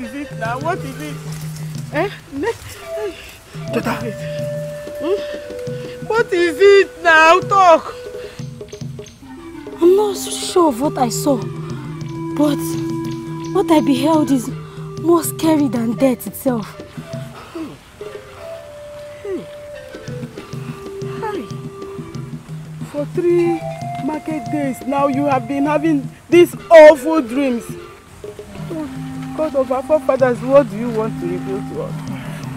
is it now? What is it? Eh? Cheta. What is it now? Talk. I'm not sure of what I saw, but what I beheld is more scary than death itself. For 3 market days now you have been having these awful dreams. God of our forefathers, what do you want to reveal to us?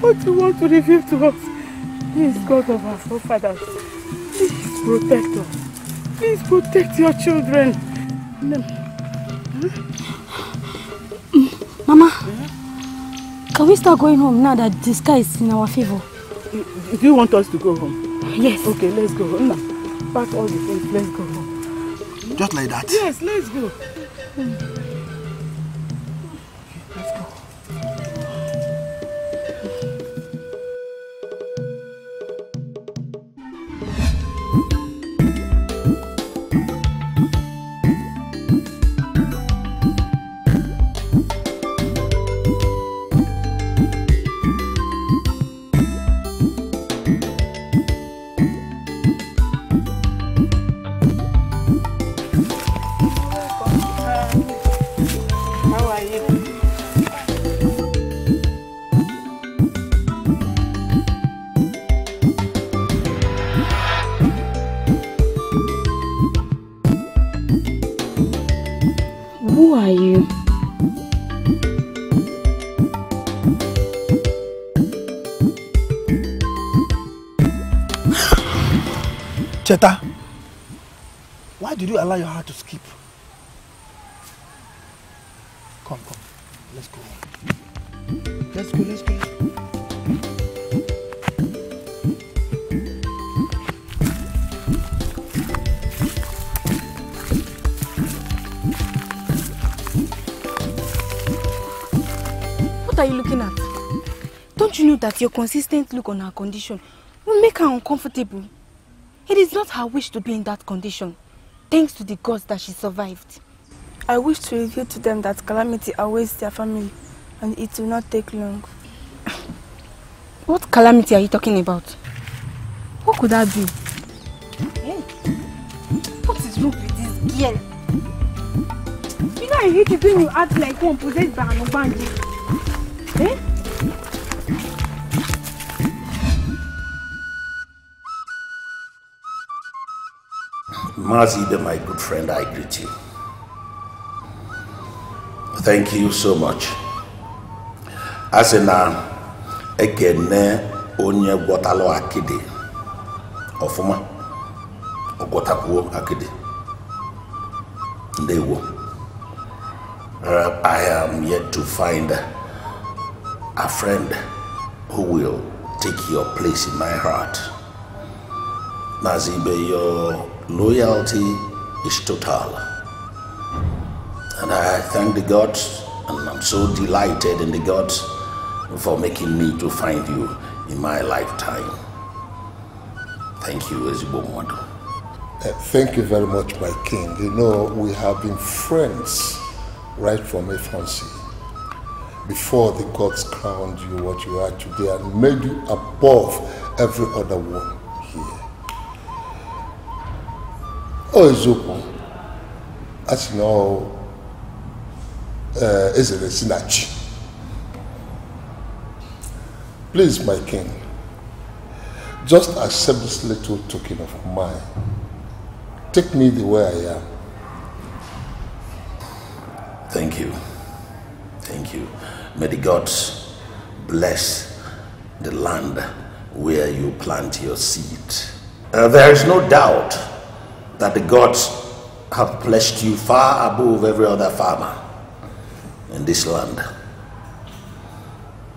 What do you want to reveal to us? Please, God of our forefathers, please protect us. Please protect your children. Mama, can we start going home now that the sky is in our favor? Do you want us to go home? Yes. Okay, let's go home now. Pack all the things, let's go home. Just like that? Yes, let's go. Let's go. Cheta, why did you allow your heart to skip? Come, come. Let's go. Let's go, let's go. What are you looking at? Don't you know that your consistent look on her condition will make her uncomfortable? It is not her wish to be in that condition, thanks to the gods that she survived. I wish to reveal to them that calamity awaits their family, and it will not take long. What calamity are you talking about? What could that be? Hey. What is wrong with this girl? You know I hate it when you act like one possessed by an Obanji. Eh? Mazi Ibe, my good friend, I greet you. Thank you so much. As in ekene onye gwotalo akide ofuma ogwotapuo akide ndewo. I am yet to find a friend who will take your place in my heart. Mazi Ibe, your loyalty is total, and I thank the gods, and I'm so delighted in the gods for making me to find you in my lifetime. Thank you, Ezibomodo. Thank you very much, my king. You know, we have been friends right from infancy. Before the gods crowned you what you are today and made you above every other one here. Oh, Ezopo, as you know, is a snatch. Please, my king, just accept this little token of mine. Take me the way I am. Thank you. Thank you. May the gods bless the land where you plant your seed. There is no doubt that the gods have blessed you far above every other farmer in this land.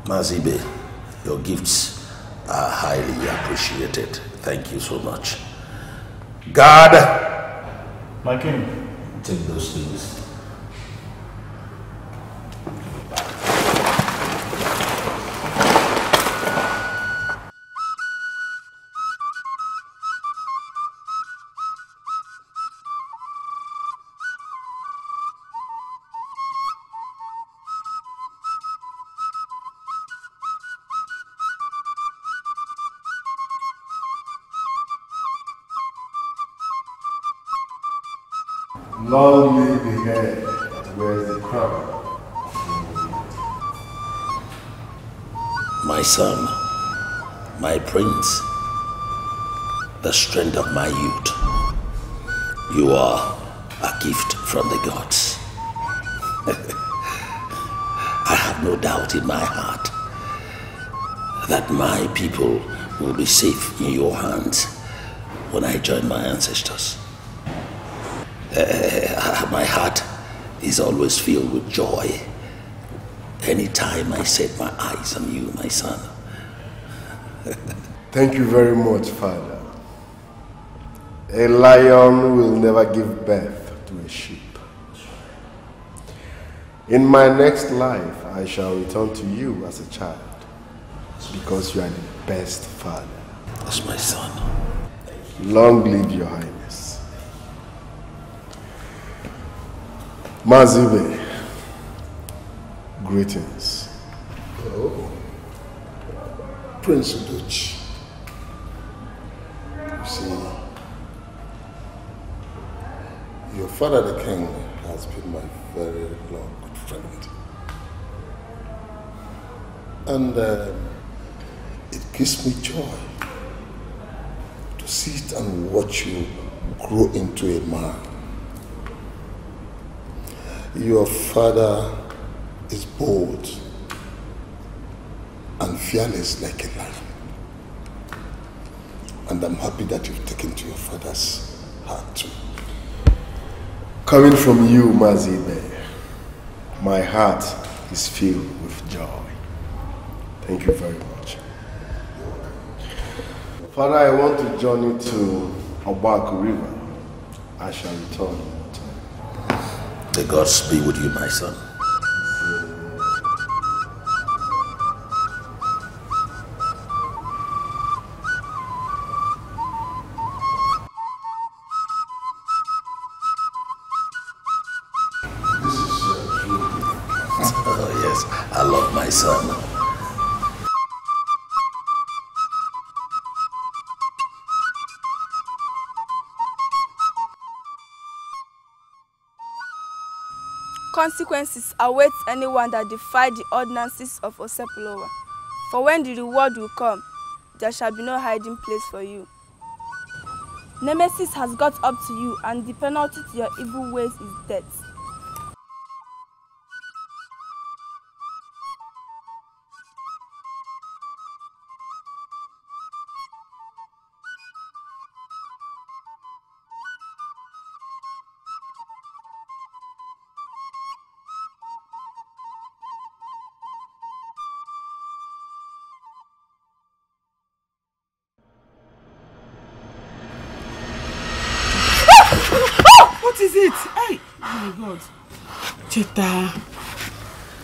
Mazi Ibe, your gifts are highly appreciated. Thank you so much. God! My king. Take those things. Long may the head wears the crown. My son, my prince, the strength of my youth, you are a gift from the gods. I have no doubt in my heart that my people will be safe in your hands when I join my ancestors. My heart is always filled with joy anytime I set my eyes on you, my son. Thank you very much, Father. A lion will never give birth to a sheep. In my next life, I shall return to you as a child, because you are the best father. That's my son. Long live your highness. Mazibe, greetings. Hello. Prince Uduchi. You see, your father the king has been my very long good friend. And it gives me joy to sit and watch you grow into a man. Your father is bold and fearless like a lion. And I'm happy that you've taken to your father's heart too. Coming from you, Mazi Ibe, my heart is filled with joy. Thank you very much. Father, I want to journey to Hombaku River. I shall return. The gods be with you, my son. This is true. Oh, yes, I love my son. Consequences await anyone that defies the ordinances of Osepulowa. For when the reward will come, there shall be no hiding place for you. Nemesis has got up to you, and the penalty to your evil ways is death. Cheta,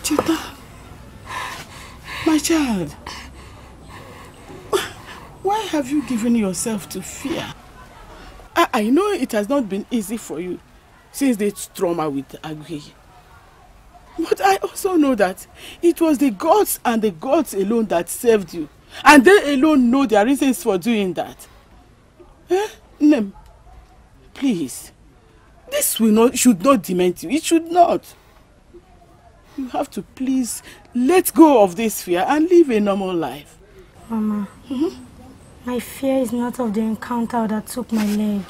Cheta, my child, why have you given yourself to fear? I know it has not been easy for you since the trauma with Agui. But I also know that it was the gods and the gods alone that saved you. And they alone know their reasons for doing that. Eh? Nem, please, this should not dement you. It should not. You have to please let go of this fear and live a normal life. Mama, my fear is not of the encounter that took my leg.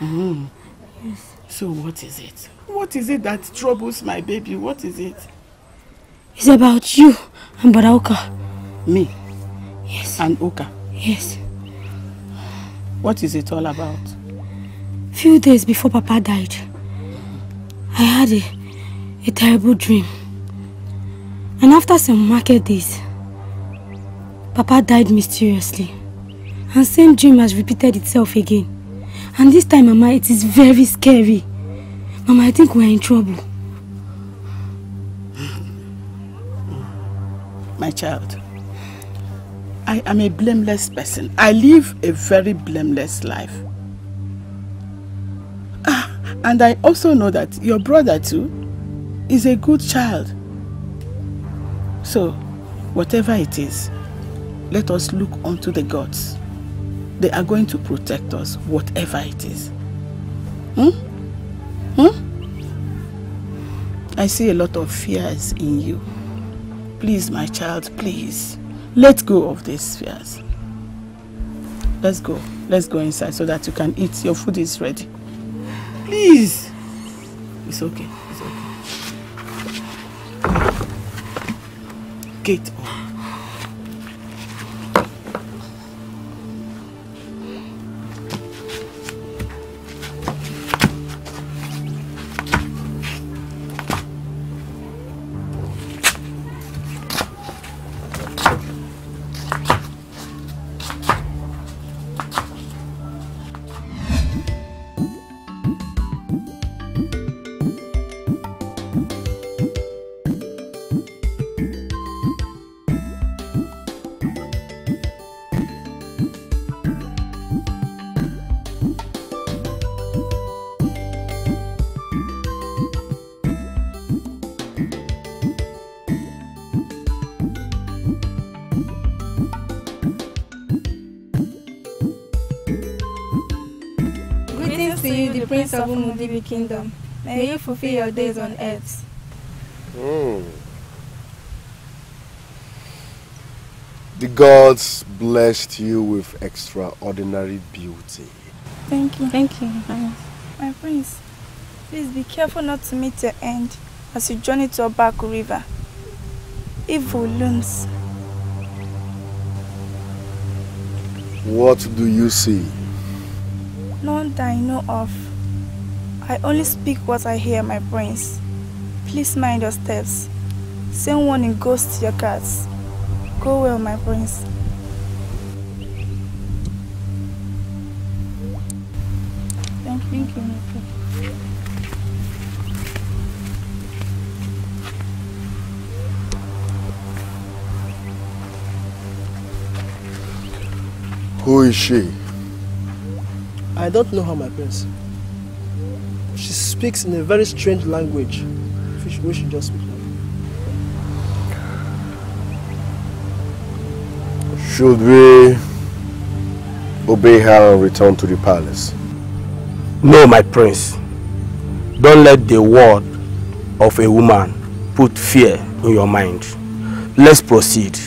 Yes. So what is it? What is it that troubles my baby? What is it? It's about you and brother Oka. Me? Yes. And Oka? Yes. What is it all about? Few days before Papa died, I had a terrible dream. And after some market days, Papa died mysteriously. And same dream has repeated itself again. And this time, Mama, it is very scary. Mama, I think we are in trouble. My child, I am a blameless person. I live a very blameless life. And I also know that your brother too is a good child. So, whatever it is, let us look unto the gods. They are going to protect us, whatever it is. I see a lot of fears in you. Please, my child, please. Let go of these fears. Let's go. Let's go inside so that you can eat. Your food is ready. Please. It's okay. It's okay. Gate on. Prince of Umudibi Kingdom, may you fulfill your days on earth. The gods blessed you with extraordinary beauty. Thank you. Thank you. My prince, please be careful not to meet your end as you journey to Obaku River. Evil looms. What do you see? None that I know of. I only speak what I hear, my prince. Please mind your steps. Send warning ghosts to your cats. Go well, my prince. Thank you, my prince. Who is she? I don't know her, my prince. She speaks in a very strange language. We should just speak now. Should we obey her and return to the palace? No, my prince. Don't let the word of a woman put fear in your mind. Let's proceed.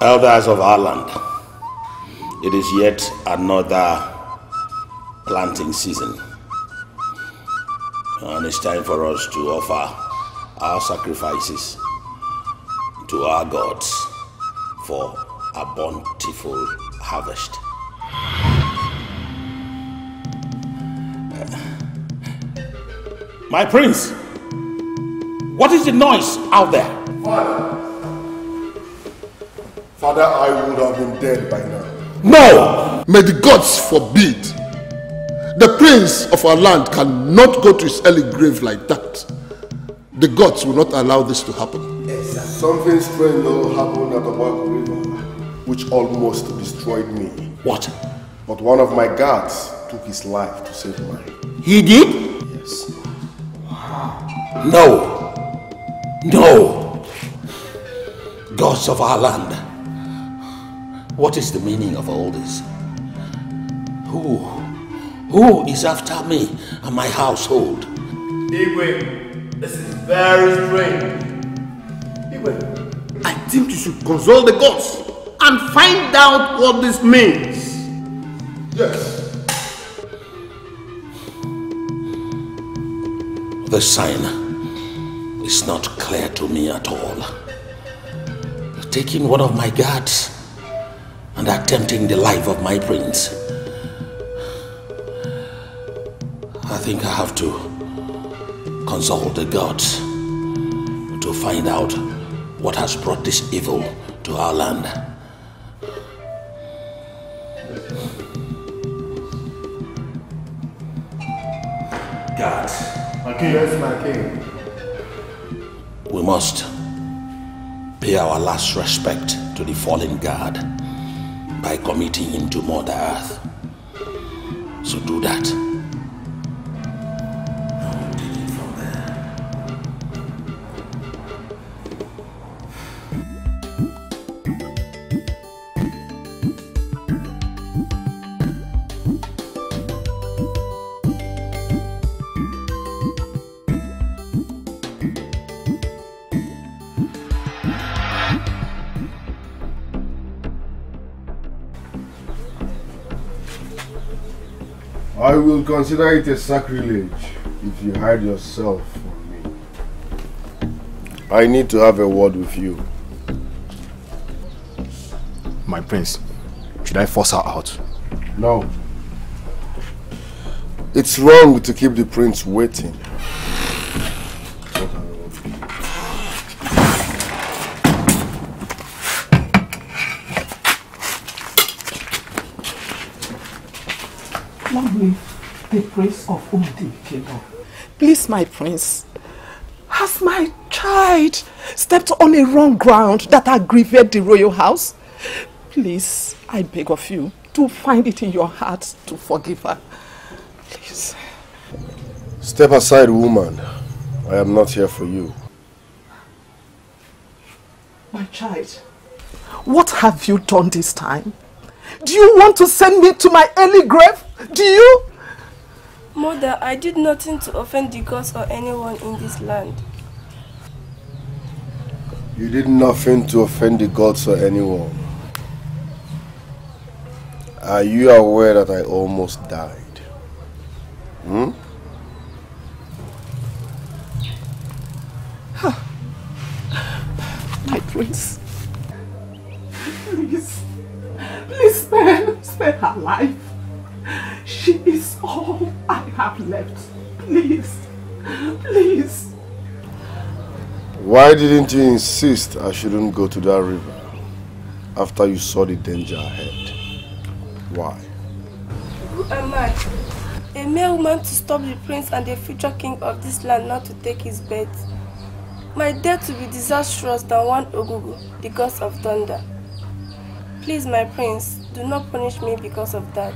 Elders of our land, it is yet another planting season, and it's time for us to offer our sacrifices to our gods for a bountiful harvest. My prince, what is the noise out there? Fire. Father, I would have been dead by now. No! May the gods forbid. The prince of our land cannot go to his early grave like that. The gods will not allow this to happen. Yes, something strange happened at the Obaku River, which almost destroyed me. What? But one of my guards took his life to save mine. He did? Yes. Wow. No! No! Gods of our land. What is the meaning of all this? Who is after me and my household? Igwe, this is very strange. Igwe, I think you should consult the gods and find out what this means. Yes. The sign is not clear to me at all. Taking one of my guards and attempting the life of my prince. I think I have to consult the gods to find out what has brought this evil to our land. Gods. My king. Yes, my king. We must pay our last respect to the fallen god by committing him to Mother Earth. So do that. I'll take it from there. I will consider it a sacrilege if you hide yourself from me. I need to have a word with you. My prince, should I force her out? No. It's wrong to keep the prince waiting. The prince of Umudibi Kingdom. Please, my prince, has my child stepped on a wrong ground that aggravated the royal house? Please, I beg of you to find it in your heart to forgive her. Please. Step aside, woman. I am not here for you. My child, what have you done this time? Do you want to send me to my early grave? Do you? Mother, I did nothing to offend the gods or anyone in this land. You did nothing to offend the gods or anyone. Are you aware that I almost died? My prince. Please spare her life. She is all I have left. Please, please. Why didn't you insist I shouldn't go to that river after you saw the danger ahead? Why? Who am I? A mere woman to stop the prince and the future king of this land not to take his bed. My death will be disastrous than one Ogugu, the god of thunder. Please, my prince, do not punish me because of that.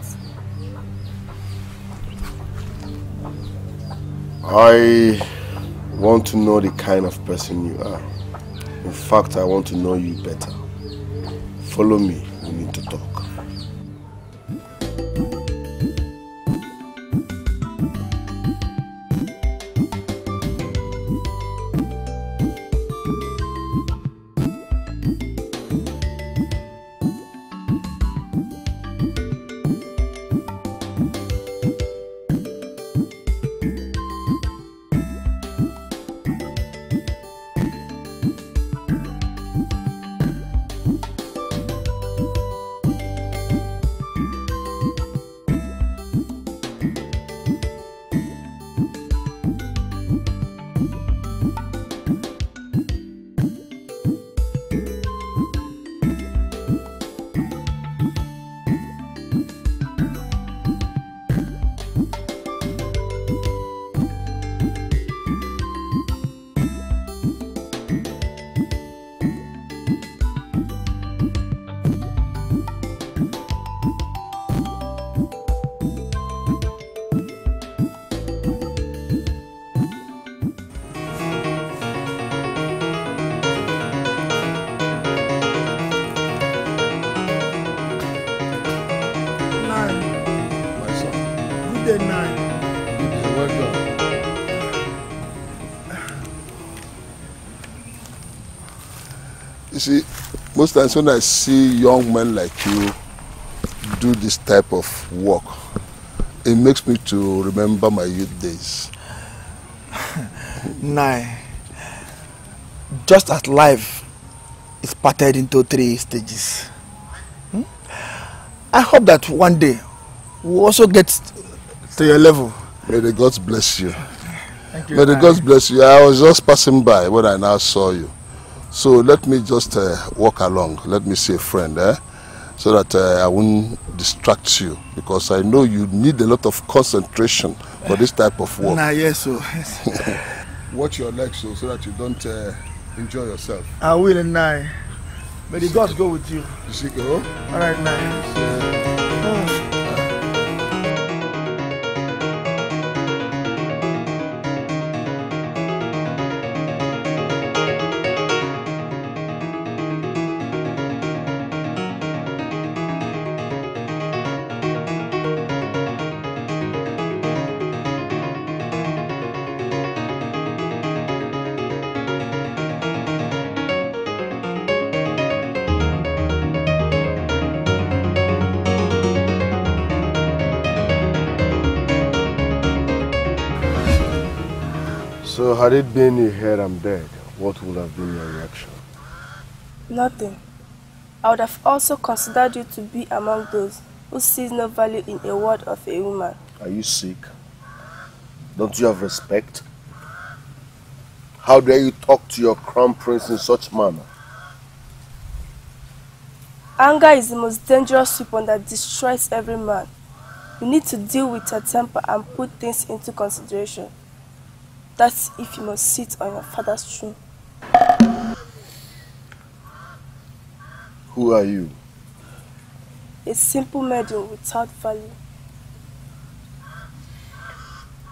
I want to know the kind of person you are. In fact, I want to know you better. Follow me, we need to talk. See, most times when I see young men like you do this type of work, it makes me to remember my youth days. Nai, just as life is parted into three stages, I hope that one day we also get to your level. May the gods bless you. Thank you. May the gods bless you. I was just passing by when I now saw you. So let me just walk along. Let me see a friend, so that I won't distract you, because I know you need a lot of concentration for this type of work. Nah, yes, so yes. Watch your legs so that you don't enjoy yourself. I will, and I. May the gods go with you. All right, now. So had it been you heard I'm dead, what would have been your reaction? Nothing. I would have also considered you to be among those who sees no value in a word of a woman. Are you sick? Don't you have respect? How dare you talk to your crown prince in such manner? Anger is the most dangerous weapon that destroys every man. You need to deal with your temper and put things into consideration. That's if you must sit on your father's throne. Who are you? A simple maiden without value.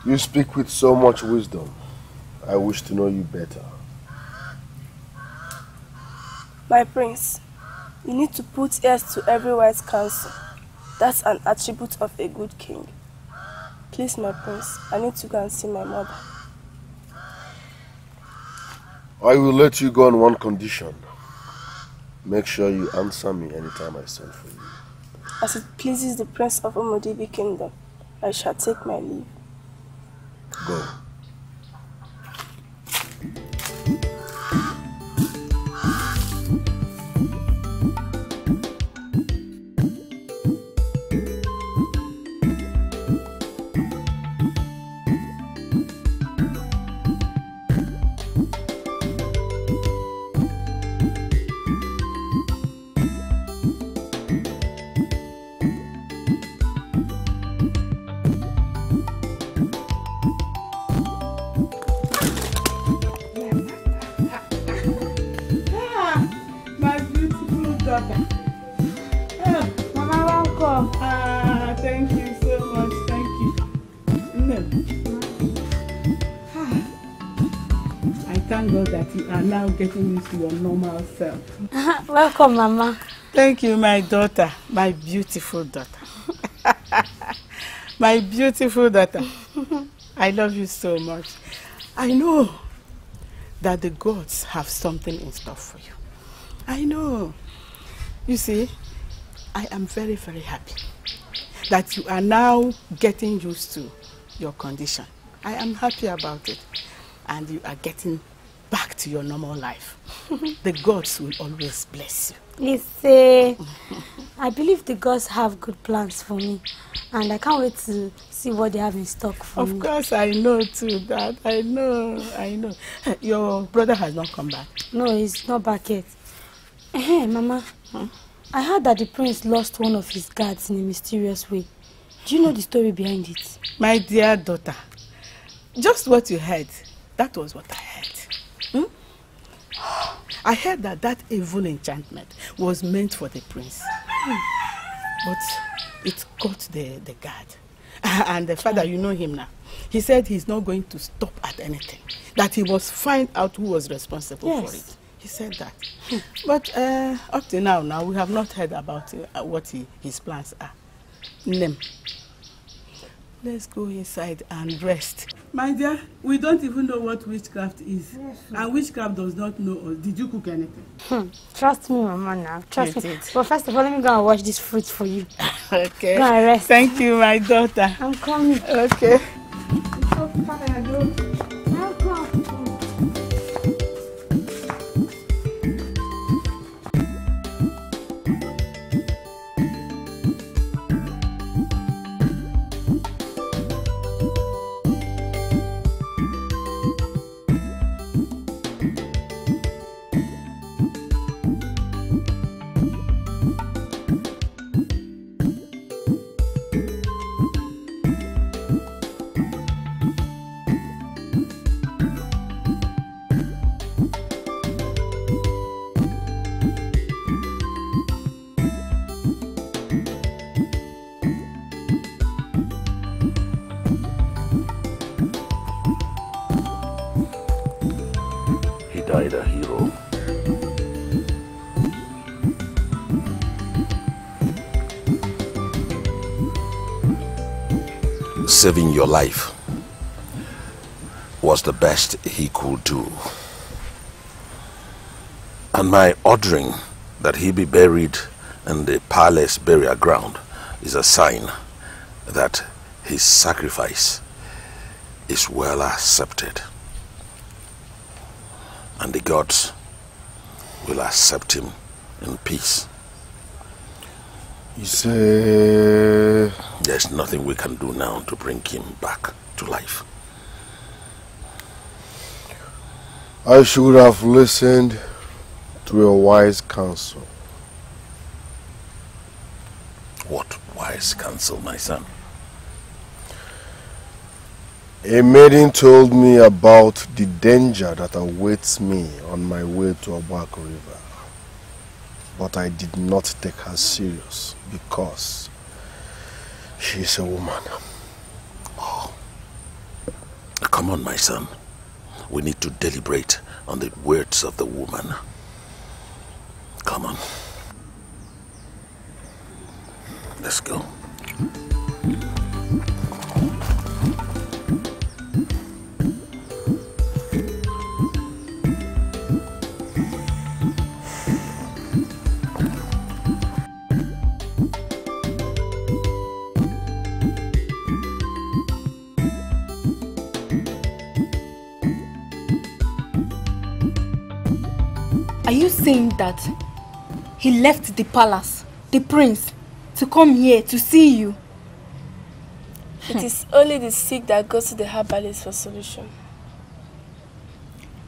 You speak with so much wisdom. I wish to know you better. My prince, you need to put ears to every wise counsel. That's an attribute of a good king. Please, my prince, I need to go and see my mother. I will let you go on one condition. Make sure you answer me anytime I send for you. As it pleases the Prince of Umudibi Kingdom, I shall take my leave. Go. Now getting into your normal self. Welcome, Mama. Thank you, my daughter, my beautiful daughter. My beautiful daughter. I love you so much. I know that the gods have something in store for you. I know. You see, I am very, very happy that you are now getting used to your condition. I am happy about it. And you are getting back to your normal life. The gods will always bless you. Listen, I believe the gods have good plans for me, and I can't wait to see what they have in stock for me. Of course, I know too, Dad. I know. Your brother has not come back. No, he's not back yet. Hey, Mama, I heard that the prince lost one of his guards in a mysterious way. Do you know the story behind it? My dear daughter, just what you heard, that was what I heard. I heard that that evil enchantment was meant for the prince, but it caught the guard. And the father, you know him now, he said he's not going to stop at anything, that he must find out who was responsible for it. He said that. But up to now, we have not heard about what his plans are. Name. Let's go inside and rest. My dear, we don't even know what witchcraft is. Yes, and witchcraft does not know us. Did you cook anything? Trust me, Mama, now. Trust me. But first of all, let me go and wash this fruit for you. Okay. Go and rest. Thank you, my daughter. I'm coming. Okay. died a hero? Saving your life was the best he could do. And my ordering that he be buried in the palace burial ground is a sign that his sacrifice is well accepted. And the gods will accept him in peace. You say... There's nothing we can do now to bring him back to life. I should have listened to your wise counsel. What wise counsel, my son? A maiden told me about the danger that awaits me on my way to Hombaku River. But I did not take her serious because she is a woman. Oh. Come on, my son. We need to deliberate on the words of the woman. Come on. Let's go. Are you saying that he left the palace, the prince, to come here to see you? It is only the sick that goes to the herbalist for solution.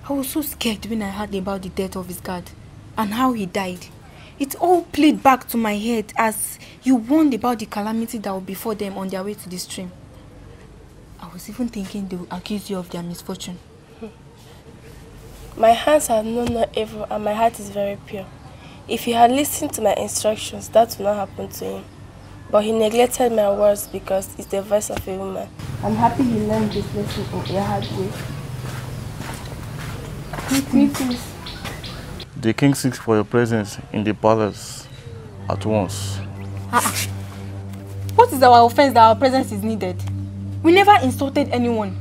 I was so scared when I heard about the death of his guard and how he died. It all played back to my head as you warned about the calamity that would befall them on their way to the stream. I was even thinking they would accuse you of their misfortune. My hands have known evil and my heart is very pure. If he had listened to my instructions, that would not happen to him. But he neglected my words because it's the voice of a woman. I'm happy he learned this lesson of your hard way. The king seeks for your presence in the palace at once. What is our offense that our presence is needed? We never insulted anyone.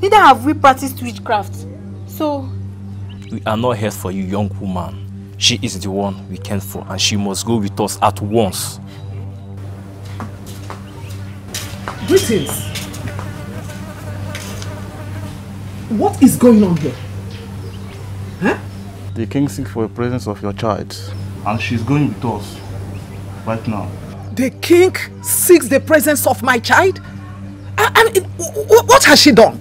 Neither have we practiced witchcraft. So... We are not here for you, young woman. She is the one we came for, and she must go with us at once. Greetings. What is going on here? Huh? The king seeks for the presence of your child, and she's going with us right now. The king seeks the presence of my child? And what has she done?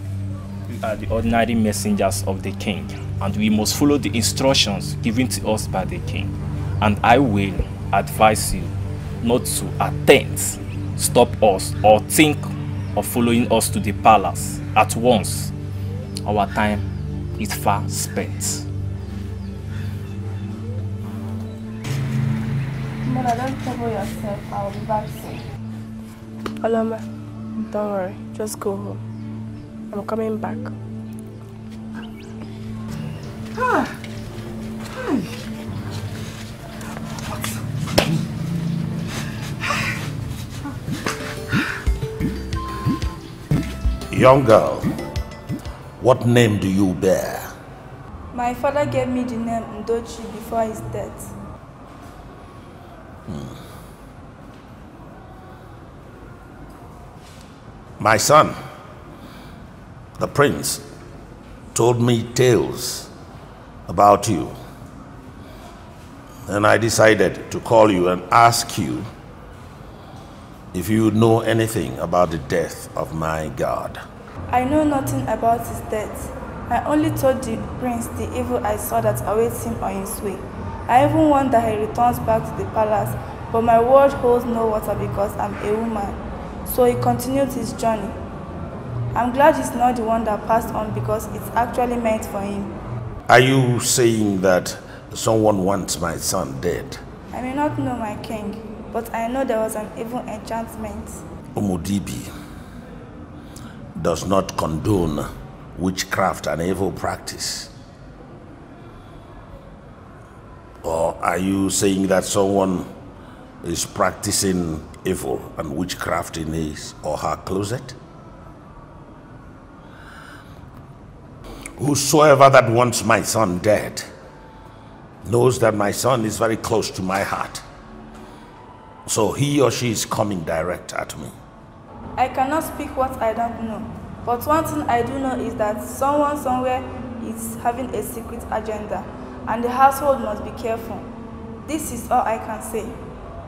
We are the ordinary messengers of the king, and we must follow the instructions given to us by the king. And I will advise you not to attempt, stop us, or think of following us to the palace at once. Our time is far spent. Mother, don't trouble yourself. I'll be back soon. Aloma, don't worry. Just go home. I'm coming back. Ah. Hi. Young girl, what name do you bear? My father gave me the name Ndochi before his death. My son, the prince, told me tales about you, and I decided to call you and ask you if you know anything about the death of my guard. I know nothing about his death. I only told the prince the evil I saw that awaits him on his way. I even want that he returns back to the palace, but my word holds no water because I'm a woman. So he continued his journey. I'm glad he's not the one that passed on because it's actually meant for him. Are you saying that someone wants my son dead? I may not know, my king, but I know there was an evil enchantment. Umudibi does not condone witchcraft and evil practice. Or are you saying that someone is practicing evil and witchcraft in his or her closet? Whosoever that wants my son dead knows that my son is very close to my heart. So he or she is coming direct at me. I cannot speak what I don't know. But one thing I do know is that someone somewhere is having a secret agenda, and the household must be careful. This is all I can say.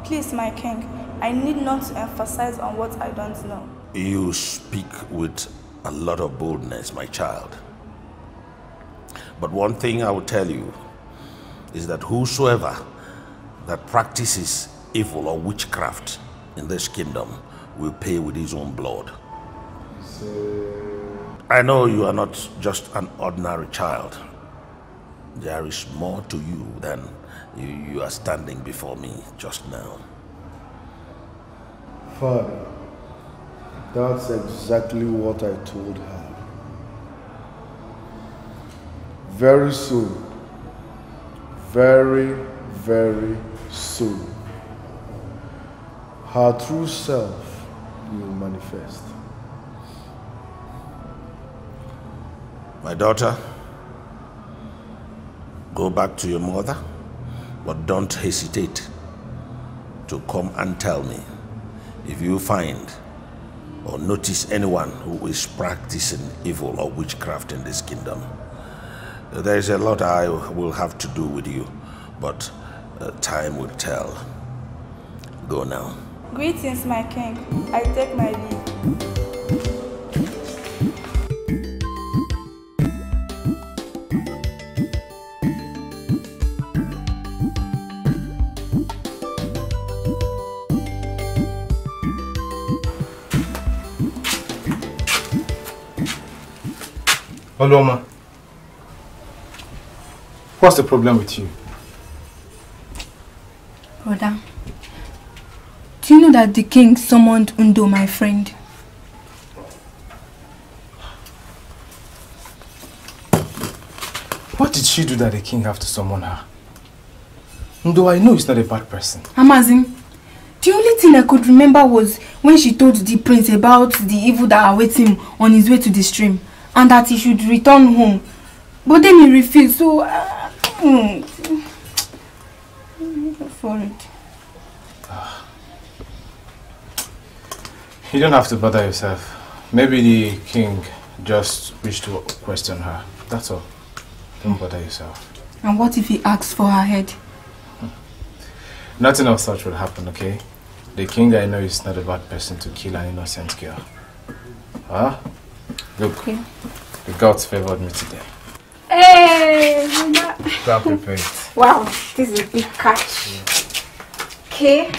Please, my king, I need not to emphasize on what I don't know. You speak with a lot of boldness, my child. But one thing I will tell you is that whosoever that practices evil or witchcraft in this kingdom will pay with his own blood. I know you are not just an ordinary child. There is more to you than you are standing before me just now. Father, that's exactly what I told her. Very soon, very, very soon, her true self will manifest. My daughter, go back to your mother, but don't hesitate to come and tell me if you find or notice anyone who is practicing evil or witchcraft in this kingdom. There is a lot I will have to do with you, but time will tell. Go now. Greetings, my king. I take my leave. Oloma, what's the problem with you? Brother, do you know that the king summoned Undo, my friend? What did she do that the king have to summon her? Undo, I know he's not a bad person. Amazing. The only thing I could remember was when she told the prince about the evil that awaits him on his way to the stream, and that he should return home. But then he refused, so... Go for it. You don't have to bother yourself. Maybe the king just wished to question her. That's all. Don't bother yourself. And what if he asks for her head? Nothing of such will happen, okay? The king, I know, is not a bad person to kill an innocent girl. Huh? Look, okay. The gods favored me today. Hey! Well prepared. Wow, this is a big catch. Yeah. Okay.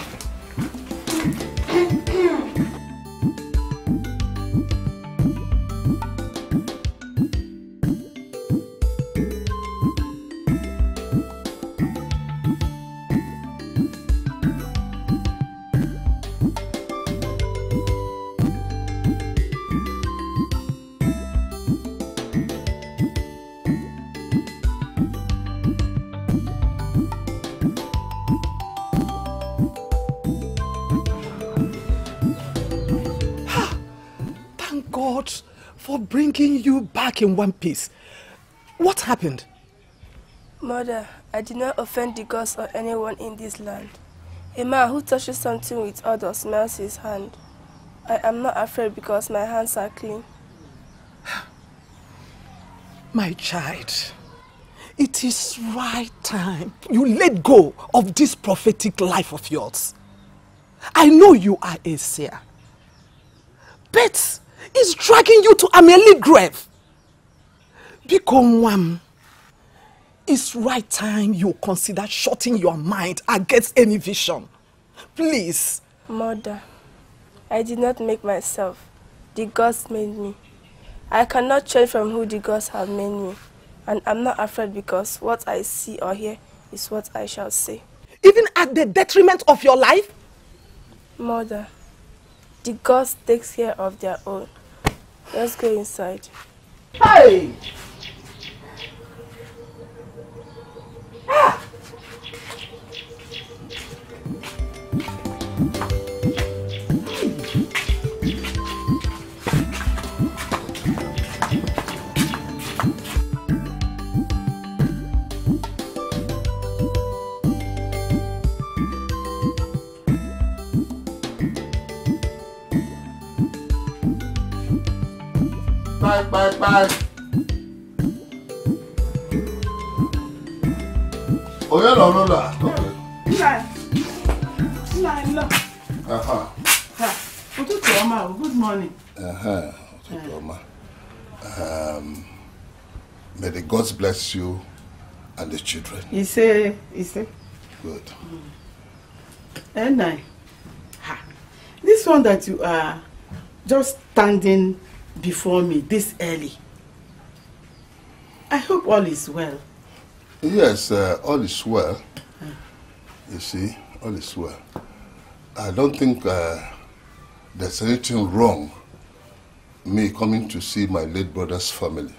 Bringing you back in one piece. What happened? Mother, I did not offend the gods or anyone in this land. A man who touches something with others smells his hand. I am not afraid because my hands are clean. My child, it is right time you let go of this prophetic life of yours. I know you are a seer, but it's dragging you to Amelie grave. Bikonwam, it's right time you consider shutting your mind against any vision. Please. Mother, I did not make myself. The gods made me. I cannot change from who the gods have made me. And I'm not afraid because what I see or hear is what I shall say. Even at the detriment of your life? Mother, the gods take care of their own. Let's go inside. Hey! Ah! back. Oh, yeah, no, no. Aha. Good morning. Aha. May the gods bless you and the children. He say. Good. And I. Ha. This one that you are just standing before me this early. I hope all is well. Yes, all is well. You see, all is well. I don't think there's anything wrong me coming to see my late brother's family.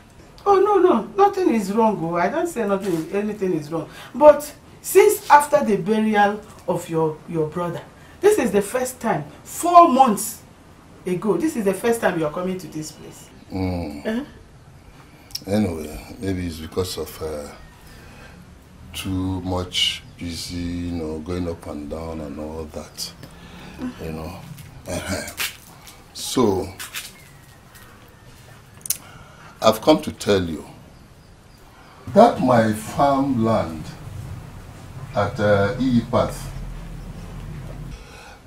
Oh, no, nothing is wrong. Oh. I don't say anything is wrong. But since after the burial of your brother, this is the first time, 4 months ago, this is the first time you are coming to this place. Mm. Uh-huh. Anyway, maybe it's because of too much busy, you know, going up and down and all that, you know. Uh-huh. So, I've come to tell you that my farmland at EE Path,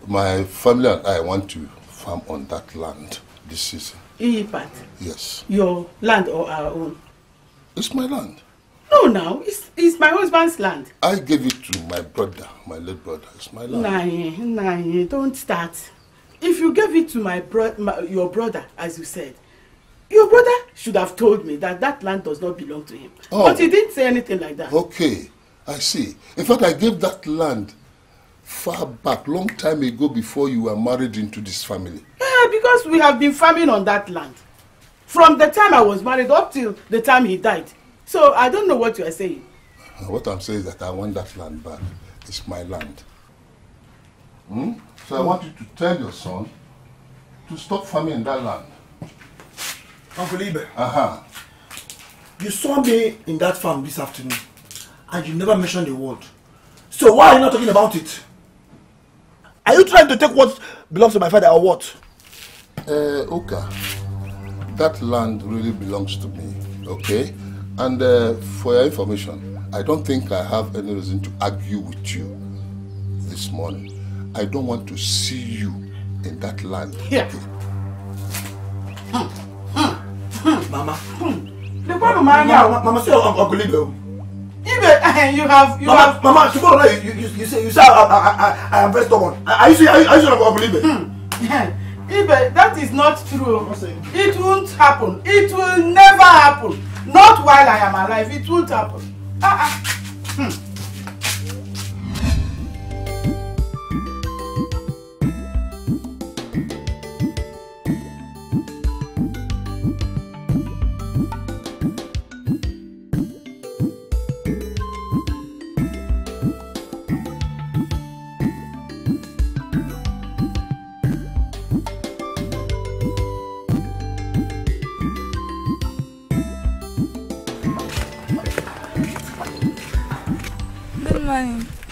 my family and I want to farm on that land this season. EE Path? Yes. Your land or our own? It's my land. No, now. It's my husband's land. I gave it to my brother, my late brother. It's my land. Nah, don't start. If you gave it to your brother, as you said, your brother should have told me that that land does not belong to him. Oh. But he didn't say anything like that. Okay, I see. In fact, I gave that land far back, long time ago, before you were married into this family. Yeah, because we have been farming on that land. From the time I was married up till the time he died. So I don't know what you are saying. What I'm saying is that I want that land back. It's my land. Hmm? So I want you to tell your son to stop farming that land. Uncle Ibe, you saw me in that farm this afternoon and you never mentioned a word. So why are you not talking about it? Are you trying to take what belongs to my father or what? Oka, that land really belongs to me, okay? And for your information, I don't think I have any reason to argue with you this morning. I don't want to see you in that land. Yeah. Okay? Mama. Mama, say Uncle Ibe. Ibe, you have. Mama, tomorrow you say I am very stubborn. Are you sure of Uncle Ibe? Ibe, that is not true. It won't happen. It will never happen. Not while I am alive. It won't happen.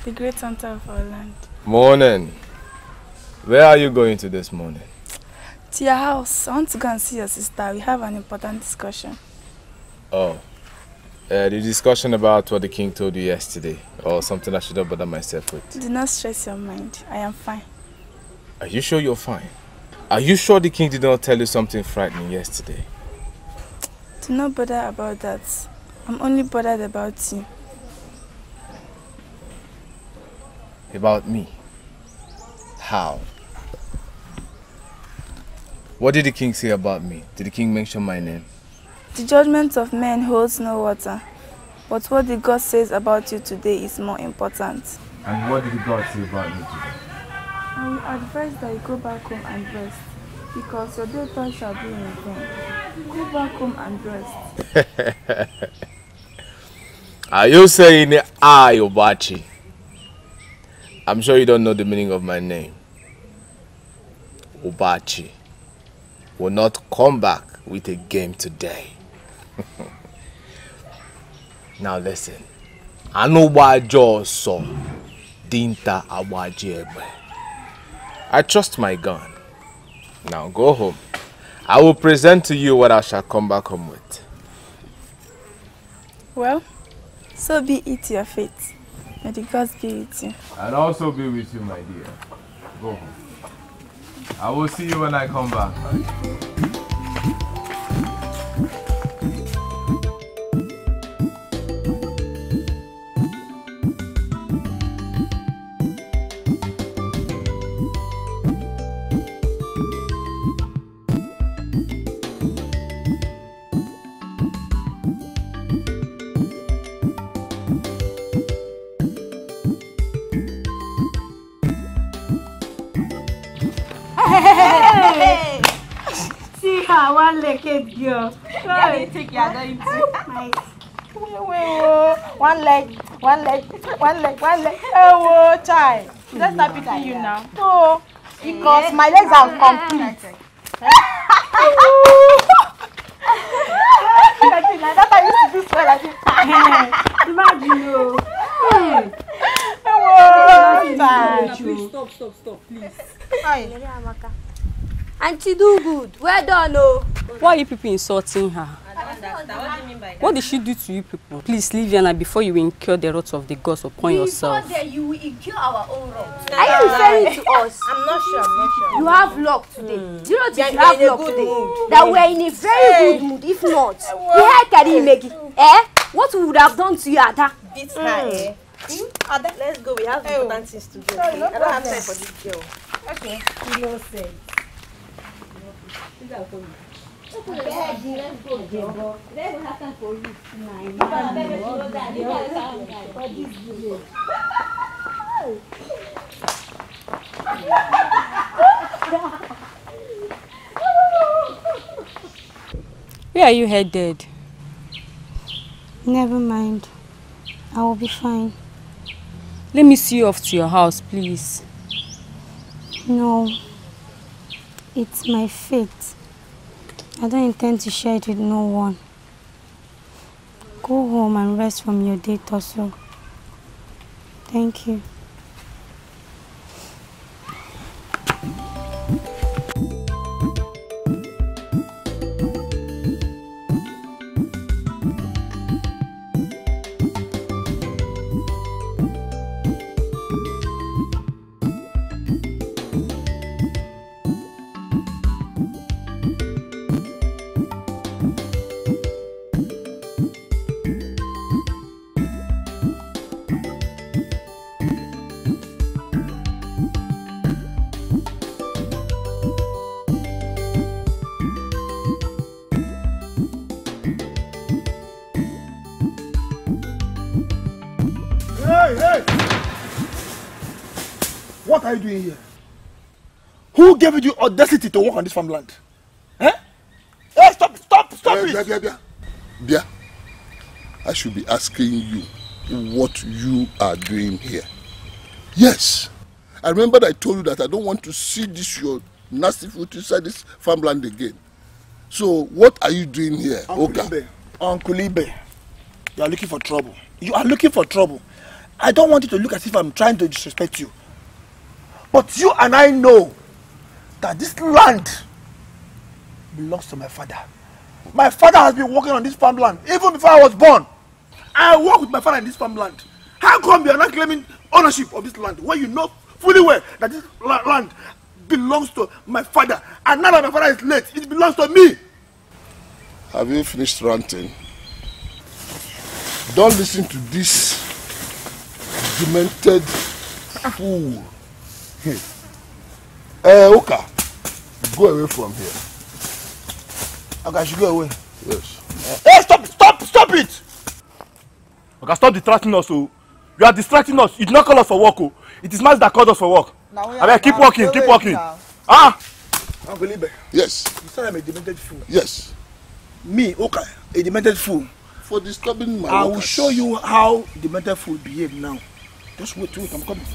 The great hunter of our land. Morning. Where are you going to this morning? To your house. I want to go and see your sister. We have an important discussion. Oh. The discussion about what the king told you yesterday, or something I should not bother myself with. Do not stress your mind. I am fine. Are you sure you're fine? Are you sure the king did not tell you something frightening yesterday? Do not bother about that. I'm only bothered about you. About me? How? What did the king say about me? Did the king mention my name? The judgment of men holds no water, but what the God says about you today is more important. And what did the God say about me today? I will advise that you go back home and rest, because your day time shall be in vain. Go back home and rest. Are you saying I, Obachi? I'm sure you don't know the meaning of my name. Obachi will not come back with a game today. Now listen. I trust my gun. Now go home I will present to you what I shall come back home with. Well, so be it your fate. May the gods be with you. And also be with you, my dear. Go home. I will see you when I come back. One legged girl. Yeah, they take you, one leg. Oh, child. Let's not pity you now. No, because my legs are complete. That's how I used to do so. Imagine you. Oh, child. Stop, please. Hi. Auntie, do good. Well done, oh. Why are you people insulting her? I don't understand. What do you mean by that? What did she do to you people? Please leave Yana before you incur the wrath of the gods upon yourself. Before that, you will incur our own wrath. Are you referring to us? I'm not sure. You have luck today. Do you know that you have luck today? That we are in a very good mood. If not, can you make it? Eh? What we would have done to you, Ada? Beat her, eh? Let's go. We have important things to do. I don't have time for this girl. Okay. Innocent. Where are you headed? Never mind. I will be fine. Let me see you off to your house, please. No. It's my fate. I don't intend to share it with no one. Go home and rest from your date or so. Thank you. What are you doing here? Who gave you the audacity to work on this farmland? Eh? Hey, stop, I should be asking you what you are doing here. Yes. I remember I told you that I don't want to see this your nasty food inside this farmland again. So what are you doing here, Oka? Uncle Ibe, you are looking for trouble. I don't want you to look as if I'm trying to disrespect you. But you and I know that this land belongs to my father. My father has been working on this farmland even before I was born. I work with my father in this farmland. How come you are not claiming ownership of this land when you know fully well that this land belongs to my father? And now that my father is late, it belongs to me. Have you finished ranting? Don't listen to this demented fool. Hey, Oka, go away from here. Oka, should go away. Yes. Hey, stop it! Oka, stop distracting us, oh. You are distracting us. You do not call us for work, oh. It is Mazi that called us for work. Keep walking. Ah! Uncle Ibe. Yes. You said I'm a demented fool. Yes. Me, Oka, a demented fool. For disturbing my workers. I will show you how demented fool behave now. Just wait, I'm coming.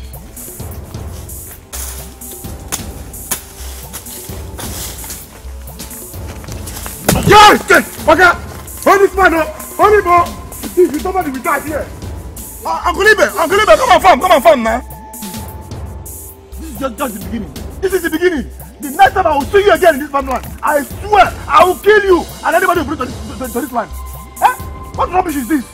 Yes! Okay! Hold this man up! Hold him up! If somebody will die here! Uncle Ibe, come on, fam, now! This is just the beginning! The next time I will see you again in this land, I swear I will kill you and anybody who brings to this land. Eh? What rubbish is this?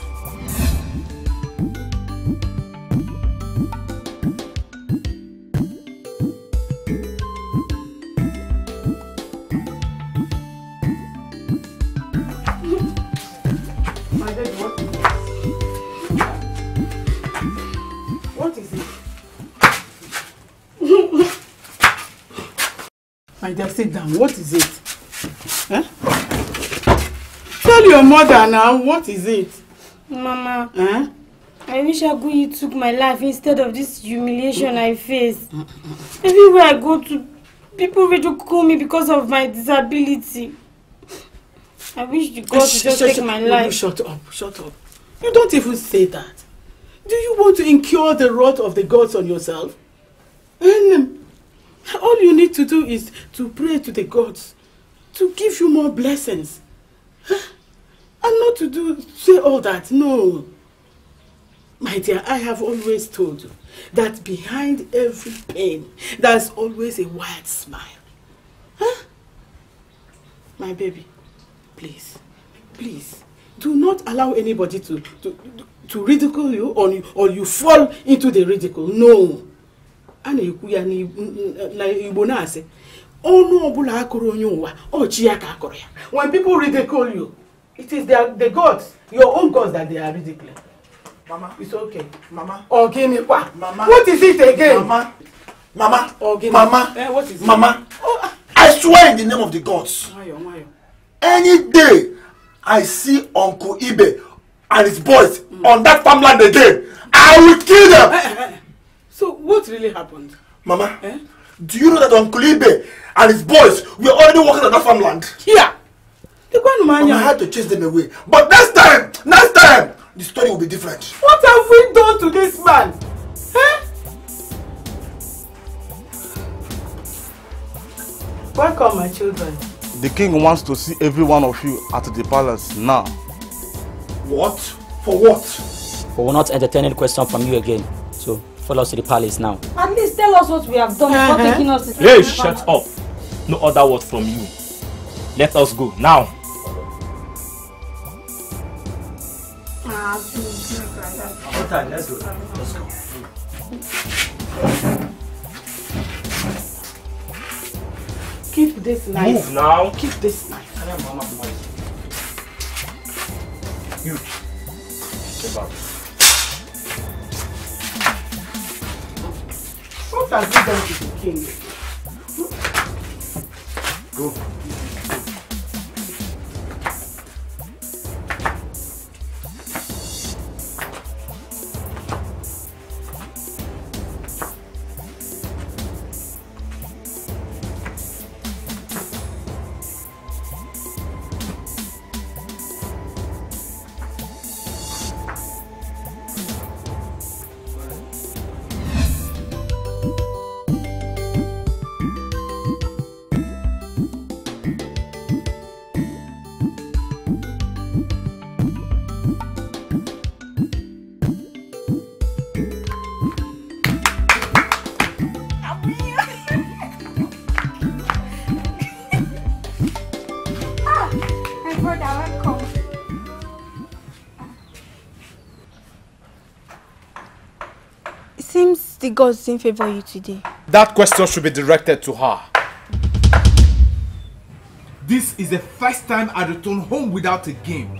Sit down. What is it? Huh? Tell your mother now. What is it? Mama, huh? I wish Agui took my life instead of this humiliation I face. Everywhere I go to, people ridicule me because of my disability. I wish the God would just take my life. Shut up. Shut up. You don't even say that. Do you want to incur the wrath of the gods on yourself? All you need to do is to pray to the gods to give you more blessings. Huh? And not to say all that. No. My dear, I have always told you that behind every pain, there's always a wide smile. Huh? My baby, please, please, do not allow anybody to ridicule you or you fall into the ridicule. No. When people ridicule you, it is the gods, your own gods, that they are ridiculing. Mama, it's okay. Mama. Ogenipa. Mama. What is it again? Mama. Mama. Ogenipa. Mama. What is it? Mama. Oh. I swear in the name of the gods. Mayo. Any day I see Uncle Ibe and his boys on that farmland again, I will kill them. So what really happened? Mama, do you know that Uncle Ibe and his boys were already working on that farmland? Yeah. Mama, I had to chase them away. But next time, the story will be different. What have we done to this man? Welcome, my children. The king wants to see every one of you at the palace now. What? For what? We will not entertain any question from you again. So follow us to the palace now. At least tell us what we have done before taking us to the palace. Hey, shut up. No other word from you. Let us go now. Okay, let's go. Let's go. Keep this knife. Move now. Keep this knife. You. Get back. What has he done to the king? Go. The gods didn't favor you today. That question should be directed to her. This is the first time I return home without a game.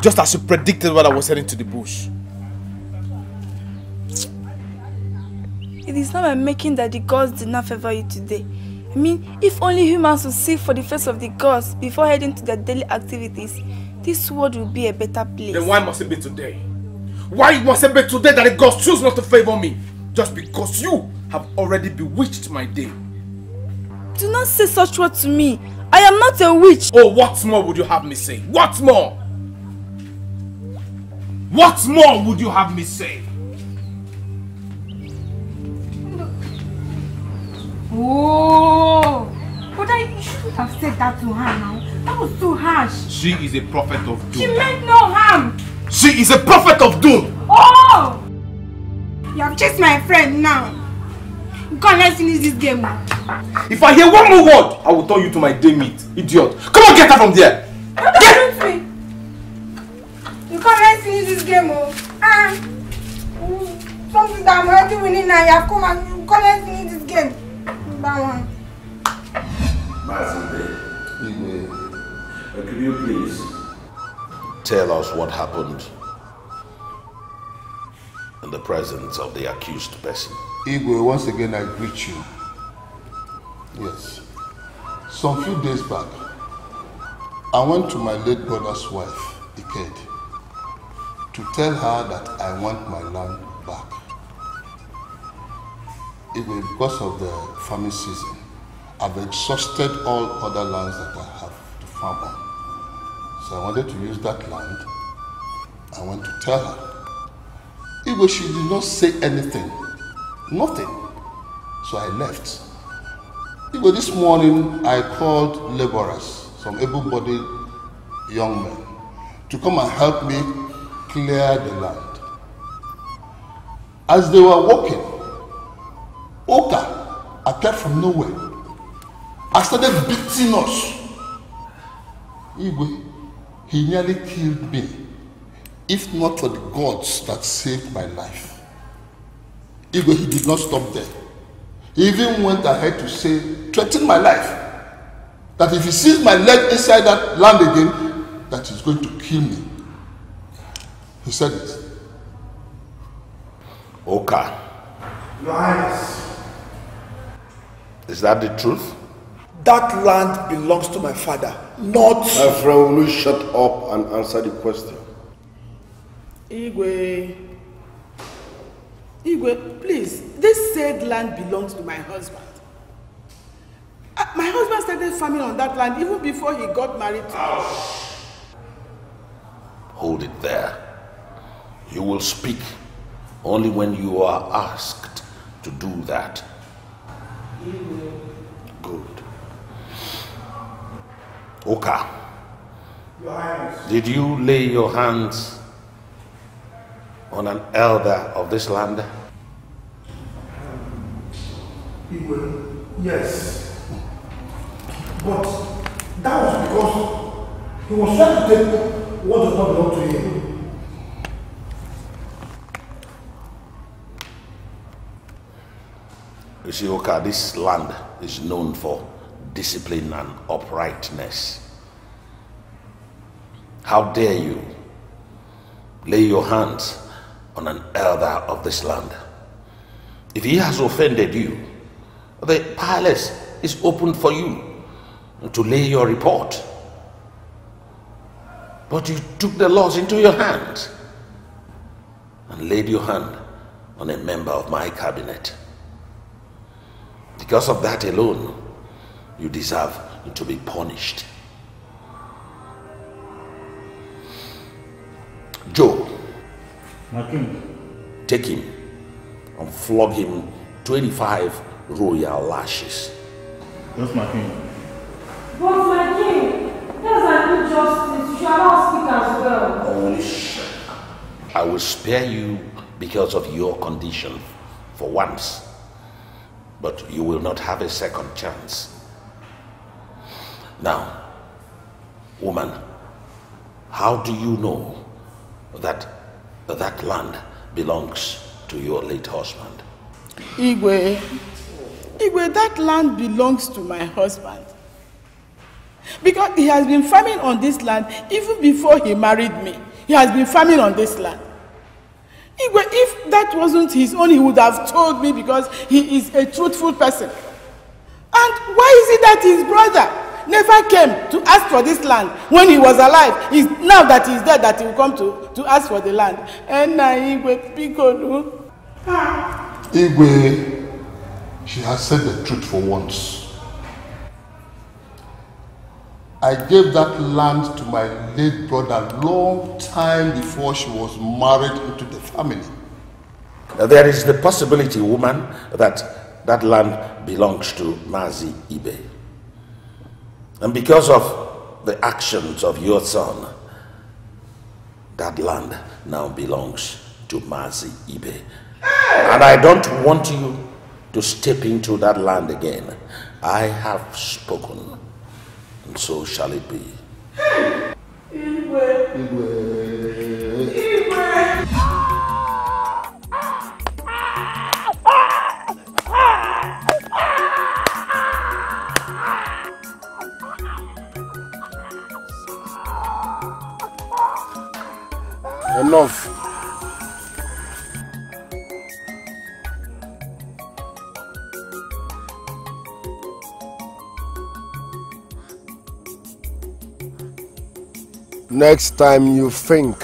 Just as you predicted while I was heading to the bush. It is not by making that the gods did not favor you today. I mean, if only humans would seek for the face of the gods before heading to their daily activities, this world will be a better place. Then why must it be today? Why must it be today that the gods choose not to favor me? Just because you have already bewitched my day. Do not say such words to me. I am not a witch. Oh, what more would you have me say? What more? What more would you have me say? Oh, but you shouldn't have said that to her now. That was too harsh. She is a prophet of doom. She meant no harm. She is a prophet of doom! Oh! You have chased my friend now! God, let's finish this game. If I hear one more word, I will turn you to my day meat, idiot. Come on, get her from there. No, don't hit me. You can't let's finish this game. Something that I'm already winning now, you have come and you can't let's finish this game. That one. Mazibe, could you please tell us what happened in the presence of the accused person? Igwe, once again I greet you. Yes. Some few days back, I went to my late brother's wife, Ikedi, to tell her that I want my land back. Igwe, because of the farming season, I've exhausted all other lands that I have to farm on. So I wanted to use that land. I went to tell her. Igwe, she did not say anything. Nothing. So I left. Igwe, this morning I called laborers, some able-bodied young men, to come and help me clear the land. As they were walking, Oka appeared from nowhere. I started beating us. Igwe, he nearly killed me, if not for the gods that saved my life. Igwe, he did not stop there. He even went ahead to say, threaten my life, that if he sees my leg inside that land again, that he's going to kill me. He said it. Oka. Your Highness. Is that the truth? That land belongs to my father, not... My friend, will you shut up and answer the question? Igwe. Igwe, please, this said land belongs to my husband. My husband started farming on that land even before he got married to us. Hold it there. You will speak only when you are asked to do that. Igwe. Good. Oka, did you lay your hands on an elder of this land? Igwe, yes. But that was because he was trying to take what does not belong to him. You see, Oka, this land is known for discipline and uprightness. How dare you lay your hands on an elder of this land? If he has offended you, the palace is open for you to lay your report. But you took the laws into your hands and laid your hand on a member of my cabinet. Because of that alone, you deserve to be punished. Joe. King. Take him and flog him 25 royal lashes. Yes, my king. But my king, there's an injustice. You shall not speak as well. Holy shit. I will spare you because of your condition for once. But you will not have a second chance. Now, woman, how do you know that that land belongs to your late husband? Igwe, Igwe, that land belongs to my husband. Because he has been farming on this land even before he married me. He has been farming on this land. Igwe, if that wasn't his own, he would have told me because he is a truthful person. And why is it that his brother never came to ask for this land when he was alive? It's now that he's dead that he will come to ask for the land. And Igwe Pikonu. Igwe, she has said the truth for once. I gave that land to my late brother long time before she was married into the family. There is the possibility, woman, that that land belongs to Mazi Ibe. And because of the actions of your son, that land now belongs to Mazi Ibe. And I don't want you to step into that land again. I have spoken, and so shall it be. Enough. Next time you think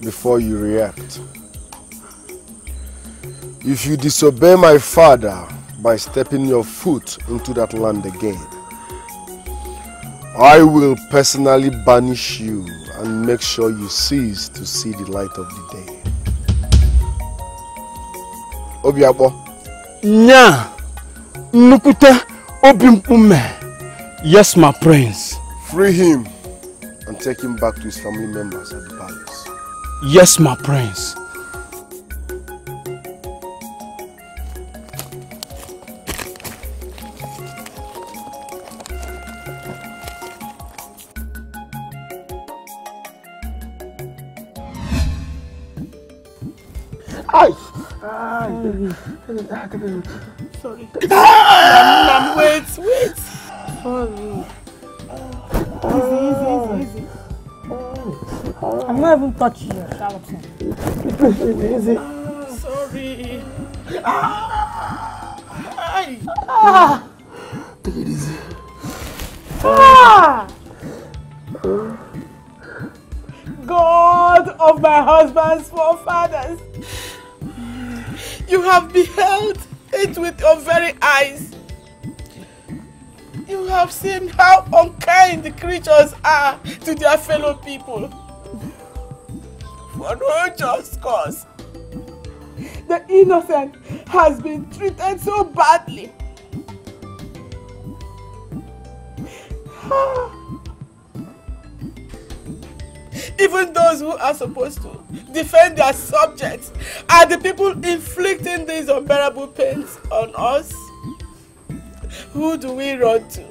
before you react. If you disobey my father by stepping your foot into that land again, I will personally banish you and make sure you cease to see the light of the day. Obiakpo. Nya, Nukute Obimpume. Yes, my prince. Free him and take him back to his family members at the palace. Yes, my prince. Sorry. Wait. Sorry. Easy. I'm not even touching you. Easy. Sorry. Take it easy. God of my husband's forefathers, you have beheld it with your very eyes. You have seen how unkind the creatures are to their fellow people. For no just cause, the innocent has been treated so badly. Even those who are supposed to defend their subjects are the people inflicting these unbearable pains on us. Who do we run to?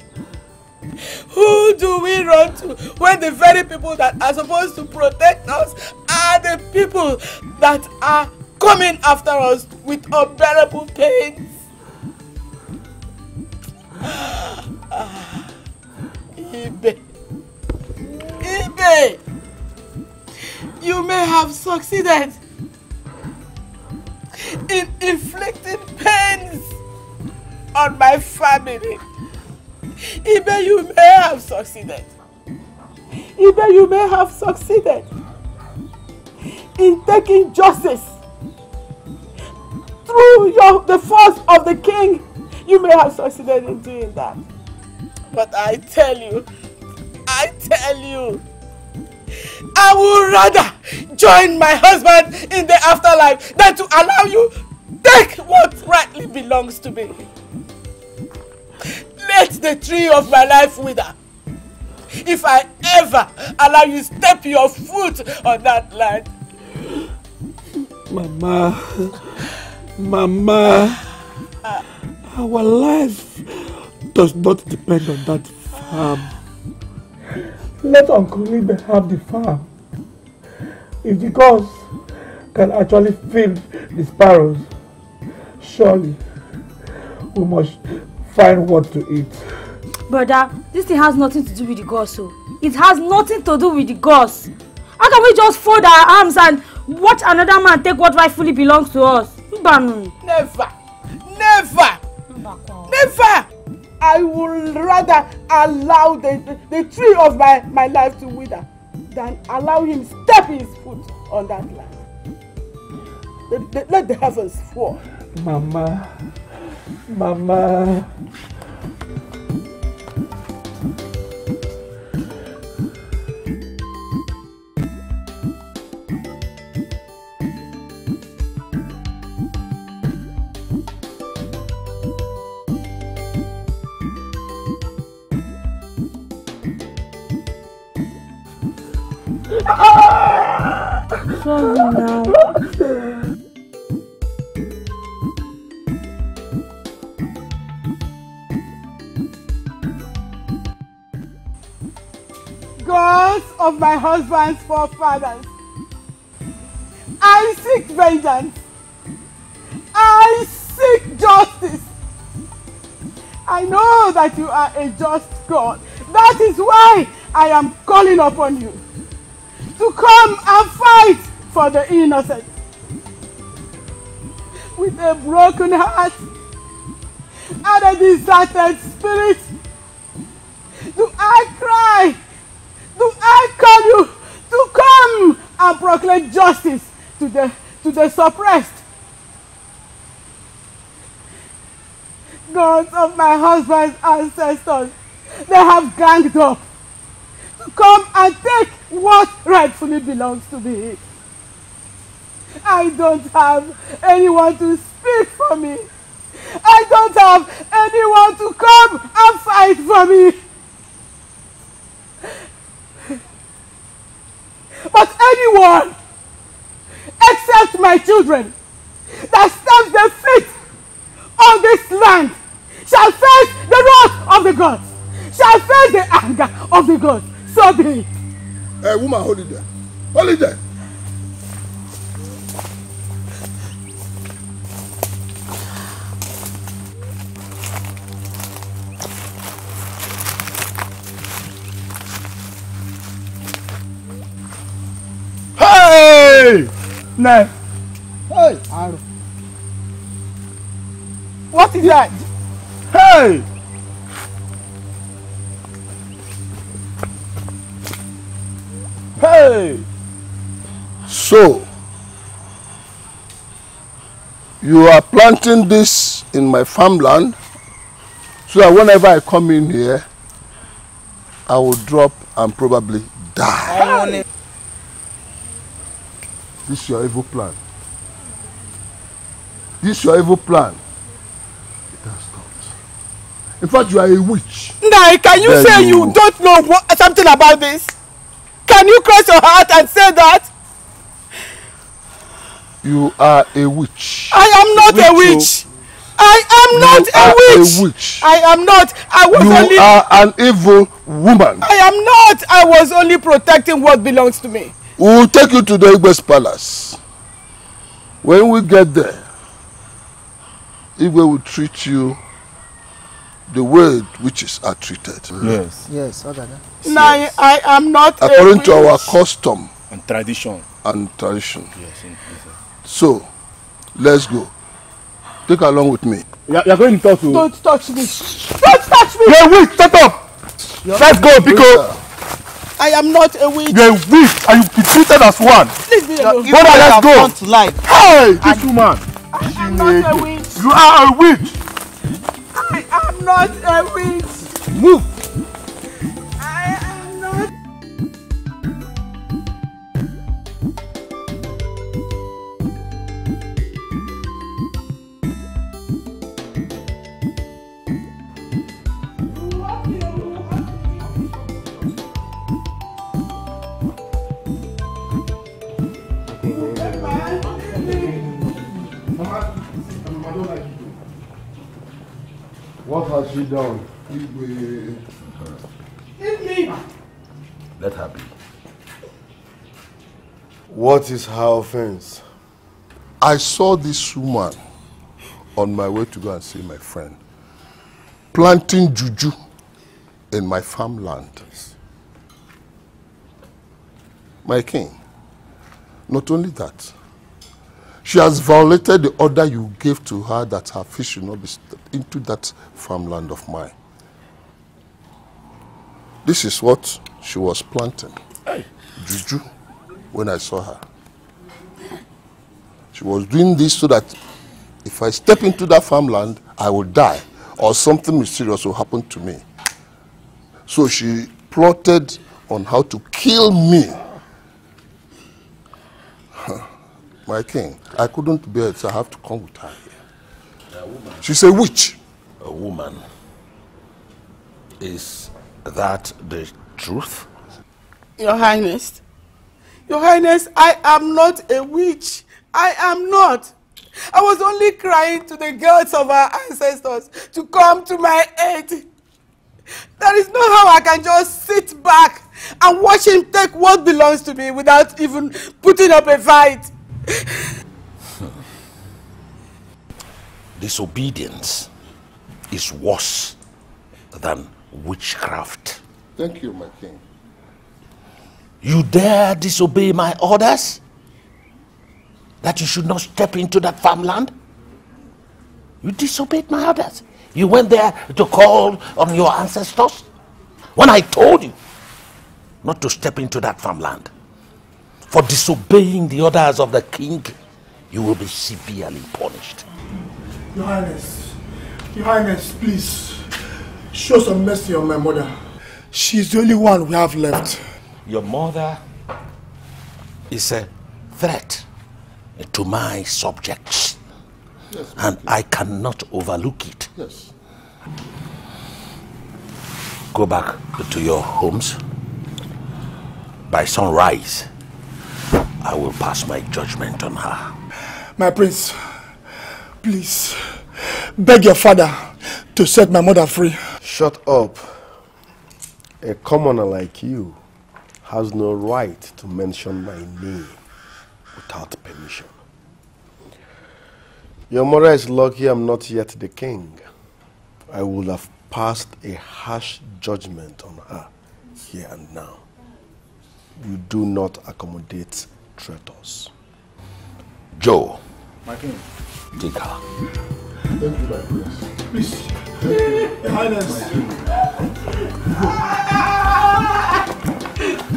Who do we run to when the very people that are supposed to protect us are the people that are coming after us with unbearable pains? Ibe! You may have succeeded in inflicting pains on my family. Ibe, you may have succeeded. Ibe, you may have succeeded in taking justice through the force of the king. You may have succeeded in doing that. But I tell you, I would rather join my husband in the afterlife than to allow you take what rightly belongs to me. Let the tree of my life wither if I ever allow you step your foot on that land. Mama, our life does not depend on that farm. Let Uncle Libe have the farm. If the gods can actually feed the sparrows, surely we must find what to eat. Brother, this thing has nothing to do with the gods. So it has nothing to do with the gods. How can we just fold our arms and watch another man take what rightfully belongs to us? Never! I would rather allow the tree of my life to wither than allow him step his foot on that land. Let the heavens fall. Mama. Sorry now. gods of my husband's forefathers. I seek vengeance. I seek justice. I know that you are a just God. That is why I am calling upon you to come and fight for the innocent. With a broken heart and a deserted spirit, do I cry, do I call you to come and proclaim justice to the suppressed. Gods of my husband's ancestors, they have ganged up to come and take what rightfully belongs to me. I don't have anyone to speak for me. I don't have anyone to come and fight for me. But anyone, except my children, that stamps their feet on this land, shall face the wrath of the gods, shall face the anger of the gods. So be it. Hey, woman, hold it there. Hold it there. Hey! No. Hey! What is that? Hey! Hey! So, you are planting this in my farmland so that whenever I come in here, I will drop and probably die. I want it. This is your evil plan. This is your evil plan. It has stopped. In fact, you are a witch. Nai, can you say you don't know something about this? Can you cross your heart and say that? You are a witch. I am not a witch. I am not a witch. I was only... You are an evil woman. I am not. I was only protecting what belongs to me. We will take you to the Igwe's palace. When we get there, Igwe will treat you the way witches are treated. Yes. Yes, okay. No, I am not. According to our custom and tradition. Yes. So, let's go. Take her along with me. You are going to talk to. Don't touch me. Don't touch me. Yeah, wait. Shut up. Let's go, Pico. I am not a witch. You're a witch and you be treated as one. Please be alone. Let's go. Hey, this woman. I am not a witch. You are a witch. I am not a witch. Move. I am not. What has she done? Leave me! Let her be. What is her offense? I saw this woman on my way to go and see my friend planting juju in my farmland. My king, not only that, she has violated the order you gave to her that her fish should not be stepped into that farmland of mine. This is what she was planting. Hey. Juju, when I saw her. She was doing this so that if I step into that farmland, I will die or something mysterious will happen to me. So she plotted on how to kill me. My king, I couldn't bear it, so I have to come with her here. A She's a witch. A woman. Is that the truth? Your Highness. Your Highness, I am not a witch. I am not. I was only crying to the gods of our ancestors to come to my aid. That is not how I can just sit back and watch him take what belongs to me without even putting up a fight. Disobedience is worse than witchcraft. Thank you, my king. You dare disobey my orders? That you should not step into that farmland? You disobeyed my orders. You went there to call on your ancestors? When I told you not to step into that farmland, for disobeying the orders of the king, you will be severely punished. Your Highness, please, show some mercy on my mother. She's the only one we have left. Your mother is a threat to my subjects. Yes, and I cannot overlook it. Yes. Go back to your homes. By sunrise, I will pass my judgment on her. My prince, please, beg your father to set my mother free. Shut up. A commoner like you has no right to mention my name without permission. Your mother is lucky I'm not yet the king. I would have passed a harsh judgment on her here and now. You do not accommodate traitors. Joe. My king. Take her. Thank you, my prince. Please. Your Highness.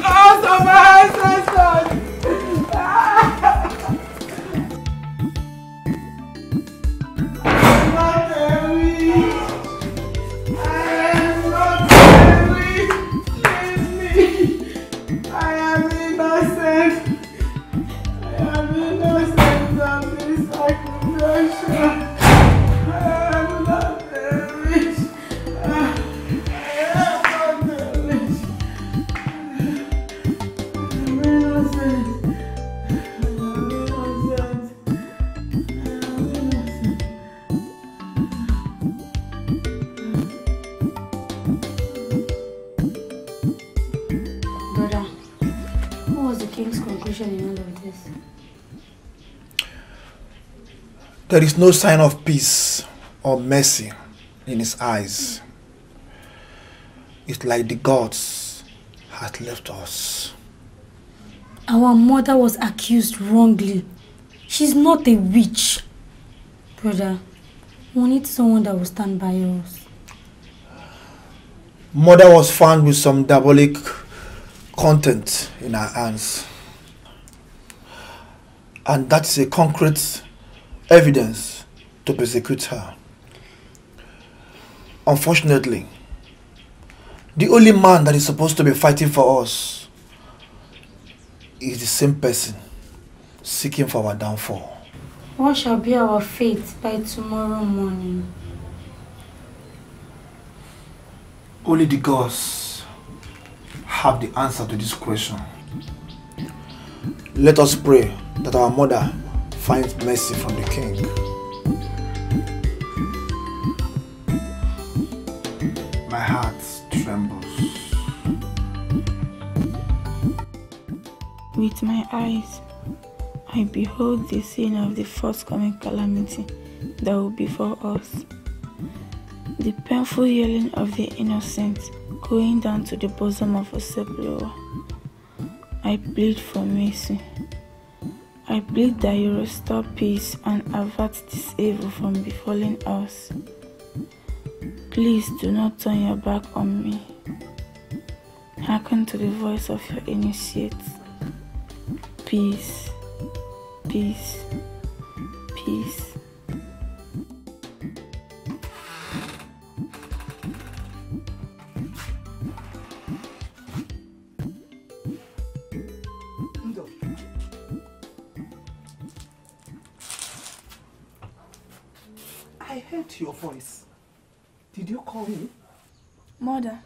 Also, my ancestors! There is no sign of peace or mercy in his eyes. It's like the gods had left us. Our mother was accused wrongly. She's not a witch. Brother, we need someone that will stand by us. Mother was found with some diabolic content in her hands. And that's a concrete evidence to persecute her. Unfortunately, the only man that is supposed to be fighting for us is the same person seeking for our downfall. What shall be our fate by tomorrow morning? Only the gods have the answer to this question. Let us pray that our mother finds mercy from the king. My heart trembles. With my eyes, I behold the scene of the forthcoming calamity that will befall us. The painful yelling of the innocent going down to the bosom of Osepulowa. I plead for mercy. I plead that you restore peace and avert this evil from befalling us. Please do not turn your back on me. Hearken to the voice of your initiates. Peace, peace, peace. Your voice. Did you call me? Mother,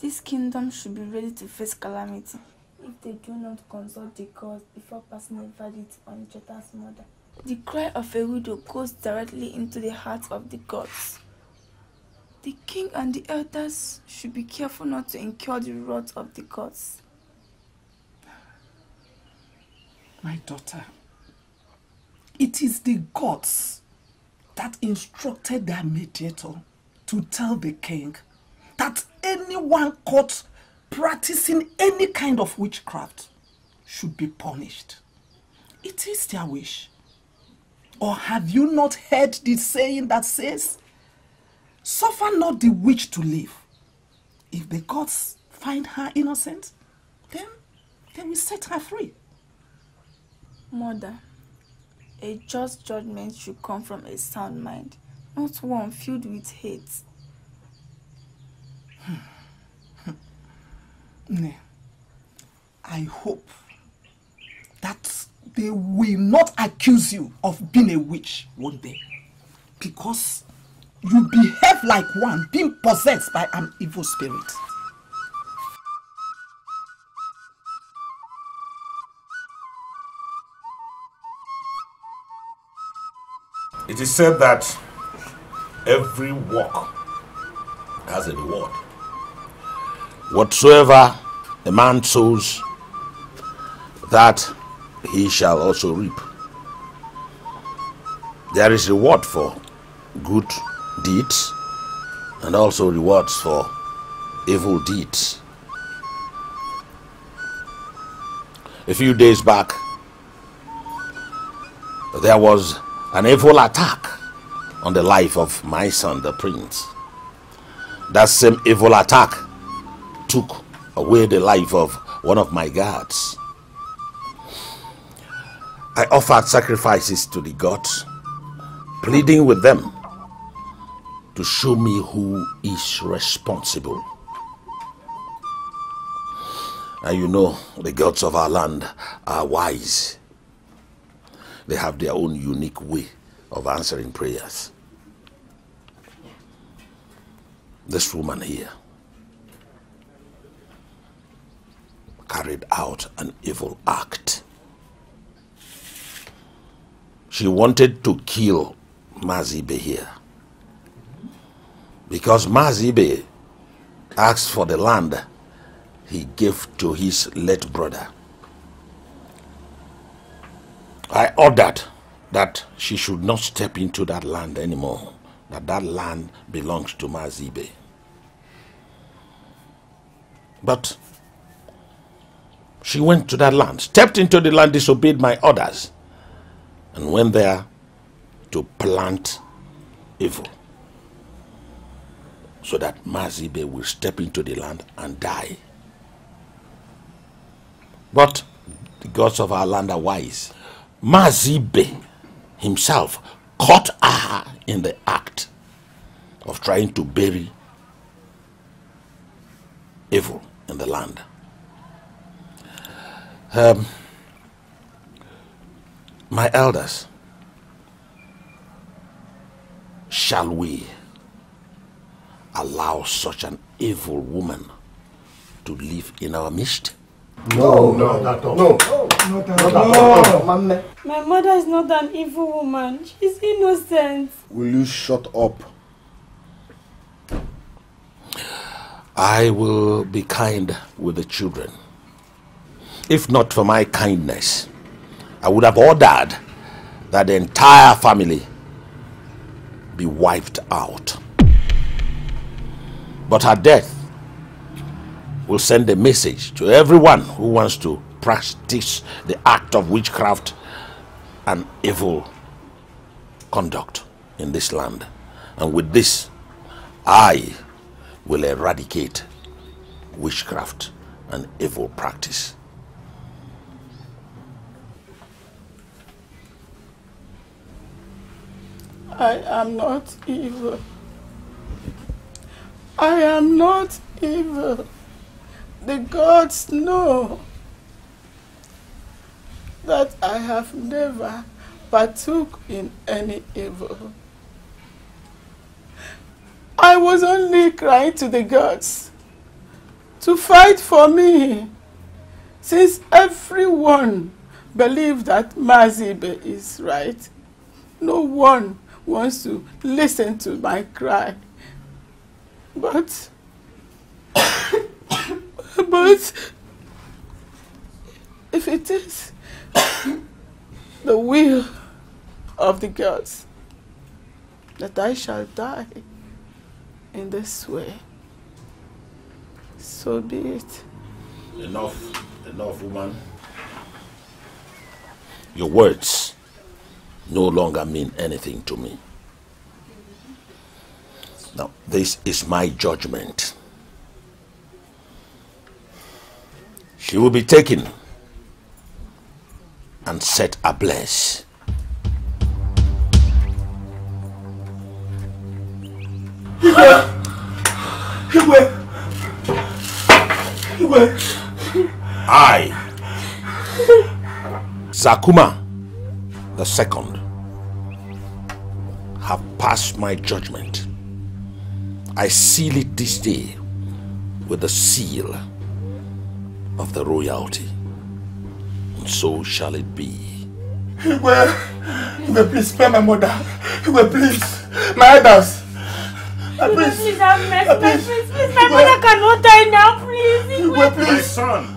this kingdom should be ready to face calamity if they do not consult the gods before passing a verdict on Cheta's mother. The cry of a widow goes directly into the heart of the gods. The king and the elders should be careful not to incur the wrath of the gods. My daughter, it is the gods that instructed their mediator to tell the king that anyone caught practicing any kind of witchcraft should be punished. It is their wish. Or have you not heard the saying that says, suffer not the witch to live. If the gods find her innocent, then they will set her free. Mother, a just judgment should come from a sound mind, not one filled with hate. I hope that they will not accuse you of being a witch one day, because you behave like one being possessed by an evil spirit. It is said that every work has a reward. Whatsoever a man sows, that he shall also reap. There is reward for good deeds and also rewards for evil deeds. A few days back, there was an evil attack on the life of my son, the prince. That same evil attack took away the life of one of my guards. I offered sacrifices to the gods, pleading with them to show me who is responsible. And you know, the gods of our land are wise. They have their own unique way of answering prayers. This woman here carried out an evil act. She wanted to kill Mazibe here because Mazibe asked for the land he gave to his late brother. I ordered that she should not step into that land anymore, that that land belongs to Mazibe. But she went to that land, stepped into the land, disobeyed my orders, and went there to plant evil so that Mazibe will step into the land and die. But the gods of our land are wise. Mazibe himself caught her in the act of trying to bury evil in the land. My elders, shall we allow such an evil woman to live in our midst? No, no, not at all. No. No. My mother is not an evil woman. She's innocent. Will you shut up? I will be kind with the children. If not for my kindness, I would have ordered that the entire family be wiped out. But her death will send a message to everyone who wants to practice the act of witchcraft and evil conduct in this land. And with this, I will eradicate witchcraft and evil practice. I am not evil. I am not evil. The gods know that I have never partook in any evil. I was only crying to the gods to fight for me, since everyone believes that Mazibe is right. No one wants to listen to my cry But if it is the will of the gods that I shall die in this way, so be it. Enough, woman. Your words no longer mean anything to me. Now, this is my judgment. She will be taken and set ablaze. I, Zakuma the second, have passed my judgment. I seal it this day with the seal of the royalty, and so shall it be. Igwe, please spare my mother. Igwe, please, my elders. Please have mercy. Please, my mother cannot die now. Please, Igwe, please. My son,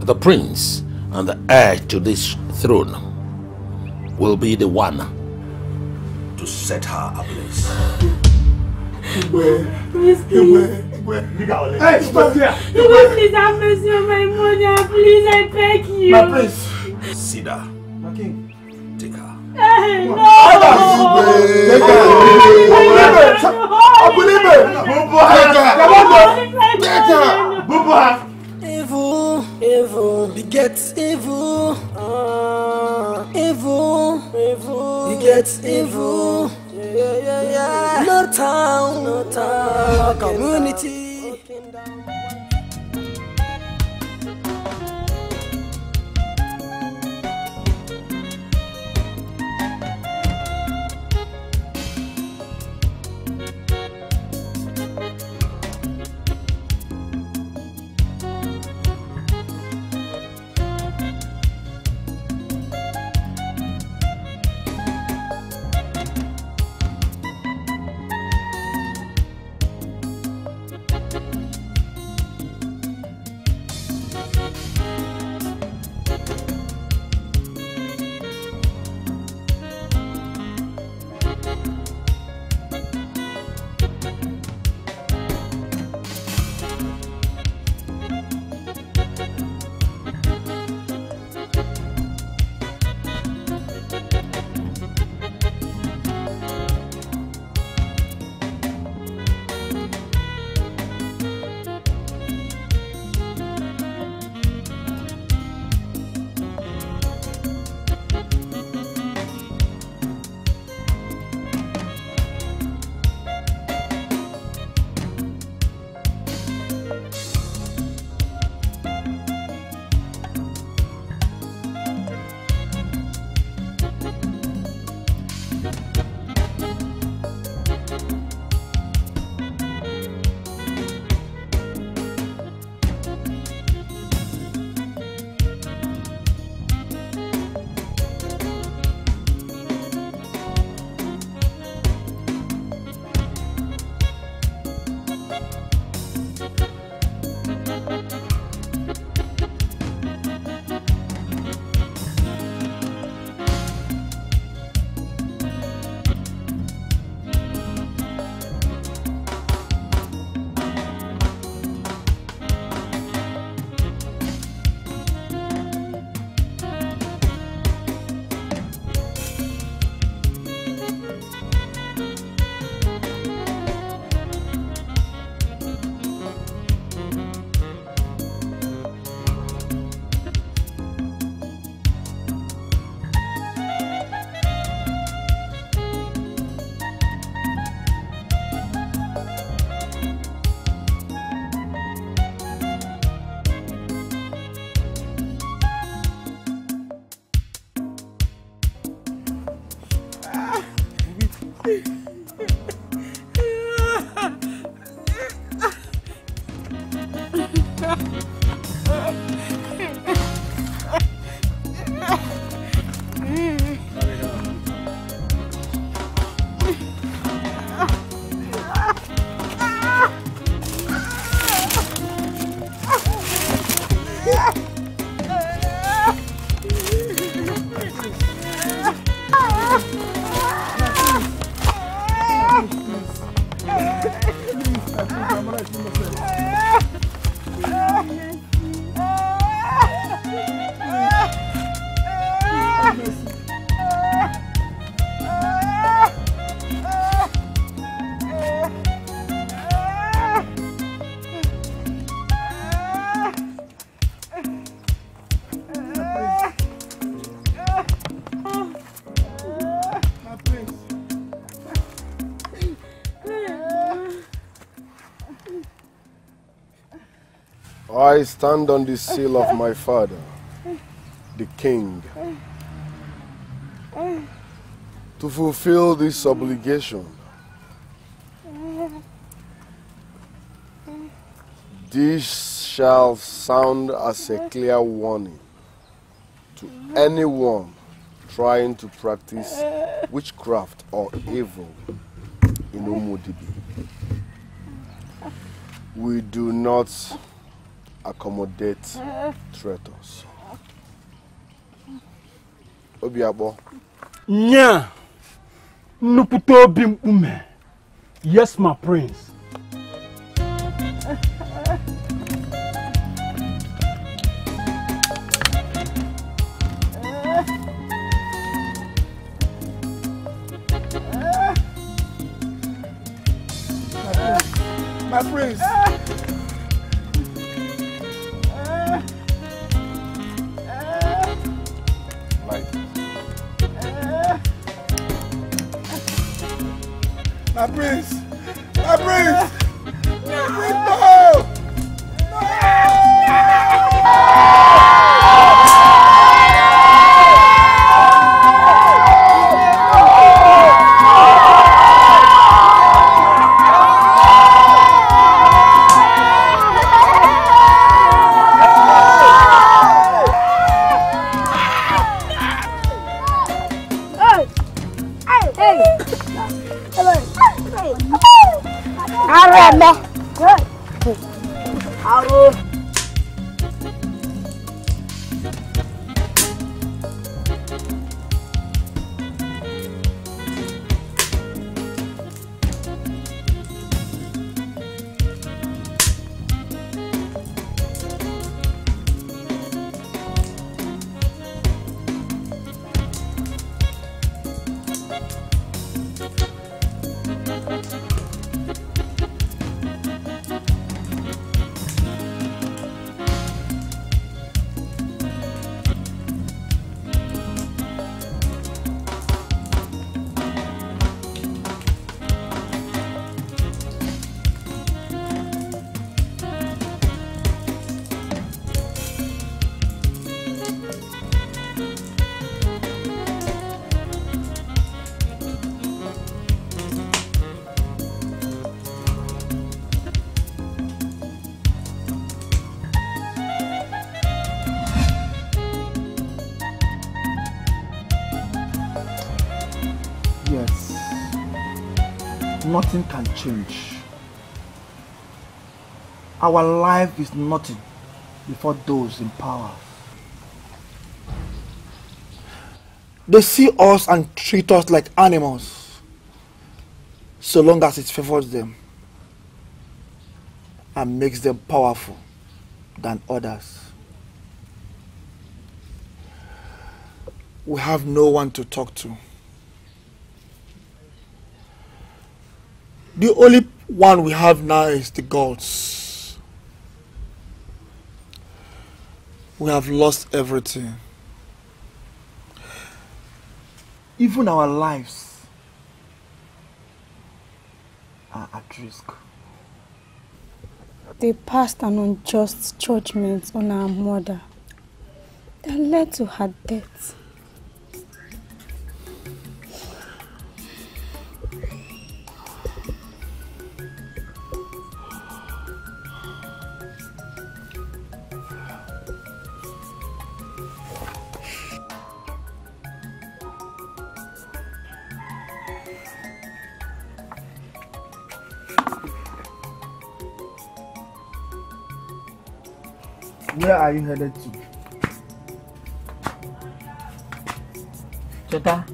the prince and the heir to this throne will be the one to set her ablaze. Please, please. Hey, stop here. Please have mercy on my mother. Please, I beg you. My prince. Sida. My king. Take her. Hey, no. Take her. I believe it. Take her. Evil begets evil. Evil begets evil. Yeah. No town, community. I stand on the seal of my father, the king, to fulfill this obligation. This shall sound as a clear warning to anyone trying to practice witchcraft or evil in Umudibi. We do not accommodate traitors. Obiabor. Nya! Nuputo bim ume. Yes, my prince. My prince. My prince! My prince! My prince, no! No! Nothing can change. Our life is nothing before those in power. They see us and treat us like animals, so long as it favors them and makes them powerful than others. We have no one to talk to. The only one we have now is the gods. We have lost everything. Even our lives are at risk. They passed an unjust judgment on our mother that led to her death. Where are you headed to? Cheta.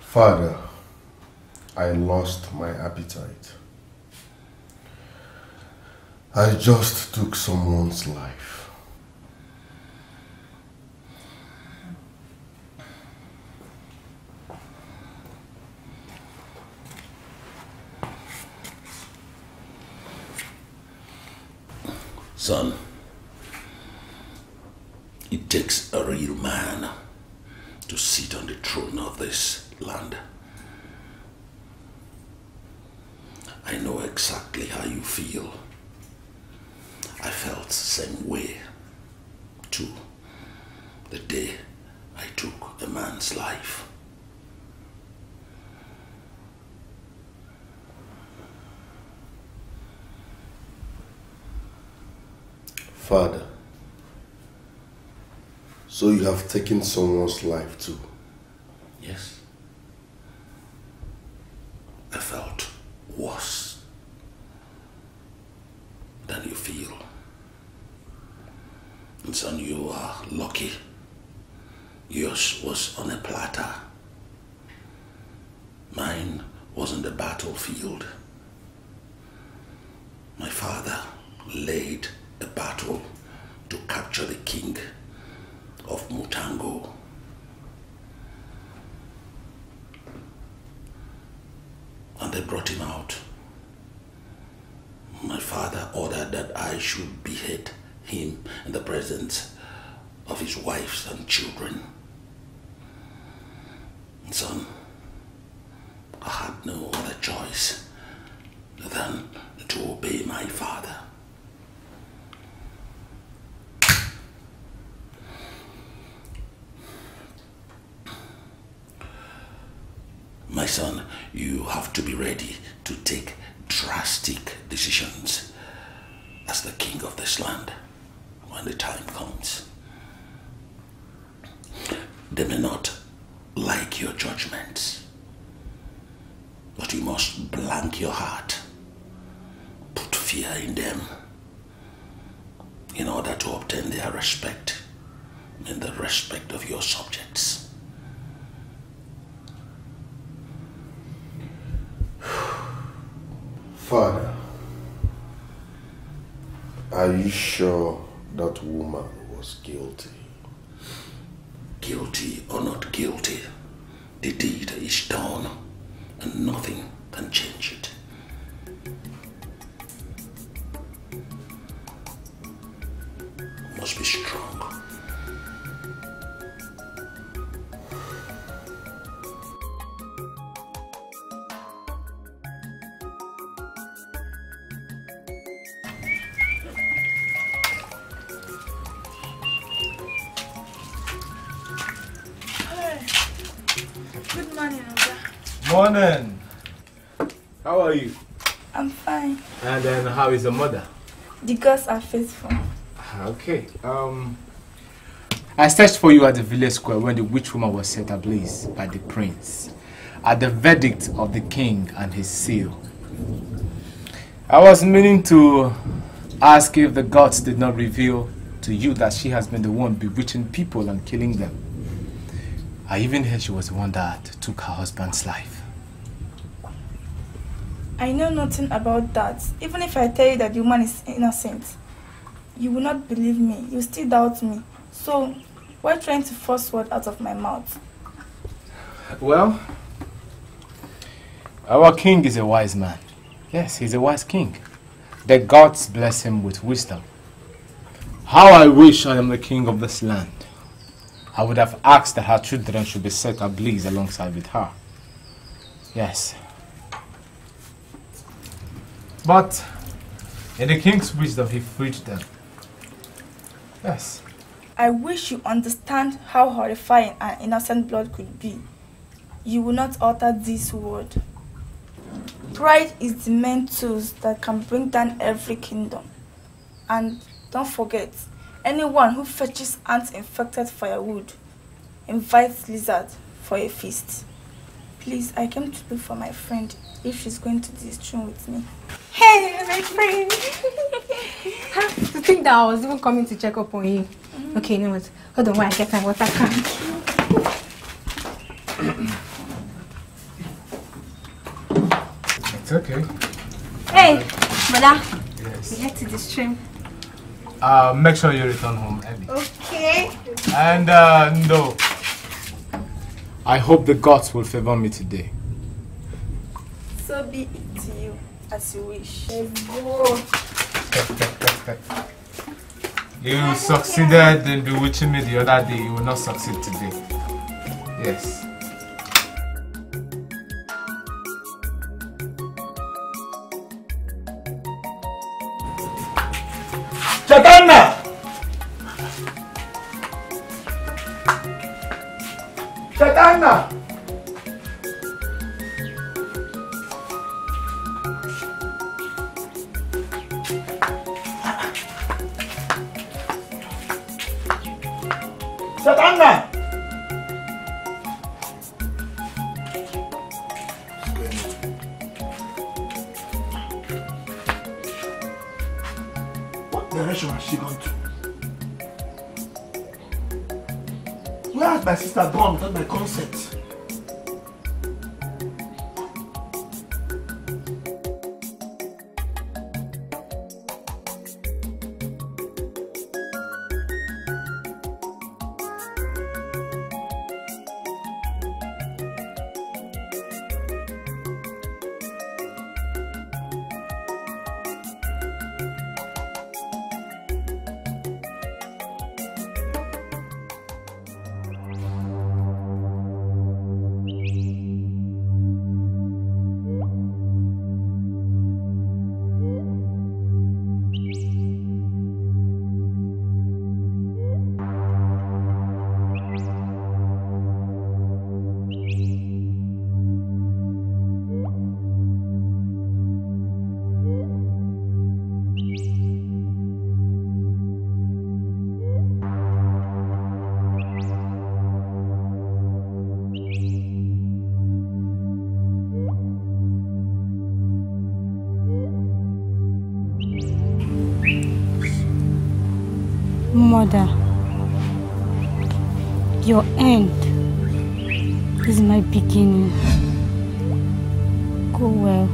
Father, I lost my appetite. I just took someone's life. Son, it takes a real man to sit on the throne of this land. I know exactly how you feel. I felt the same way too the day I took a man's life. Father, so you have taken someone's life too? Yes. I felt worse than you feel. And son, you are lucky. Yours was on a platter. Mine was on the battlefield. My father laid a battle to capture the king of Mutango. And they brought him out. My father ordered that I should behead him in the presence of his wives and children. And son, I had no other choice than to obey my father. My son, you have to be ready to take drastic decisions as the king of this land when the time comes. They may not like your judgments, but you must blank your heart, put fear in them in order to obtain their respect and the respect of your subjects. Father, are you sure that woman was guilty? Guilty or not guilty, the deed is done and nothing can change it. You must be strong. Morning. How are you? I'm fine. And then how is your mother? The girls are faithful. Okay. I searched for you at the village square when the witch woman was set ablaze by the prince at the verdict of the king and his seal. I was meaning to ask if the gods did not reveal to you that she has been the one bewitching people and killing them. I even heard she was the one that took her husband's life. I know nothing about that. Even if I tell you that the woman is innocent, you will not believe me. You still doubt me. So, why trying to force words out of my mouth? Well, our king is a wise man. Yes, he's a wise king. The gods bless him with wisdom. How I wish I am the king of this land. I would have asked that her children should be set ablaze alongside with her. Yes. But in the king's wisdom, he freed them. Yes. I wish you understand how horrifying an innocent blood could be. You will not utter this word. Pride is the main tool that can bring down every kingdom. And don't forget, anyone who fetches ant-infected firewood invites lizard for a feast. Please, I came to look for my friend if she's going to this tune with me. Hey, my friend! To think that I was even coming to check up on you. Mm-hmm. Okay, you know what? Hold on while I get my water can. It's okay. Hey, brother. Yes. We head to the stream. Make sure you return home early. Okay. And no. I hope the gods will favor me today. So be it to you, as you wish. Let's go. You succeeded in bewitching me the other day. You will not succeed today. Yes. Cheta! Cheta! Cheta! Direction has she gone to? Where has my sister gone without my consent? Mother, your end is my beginning. Go well.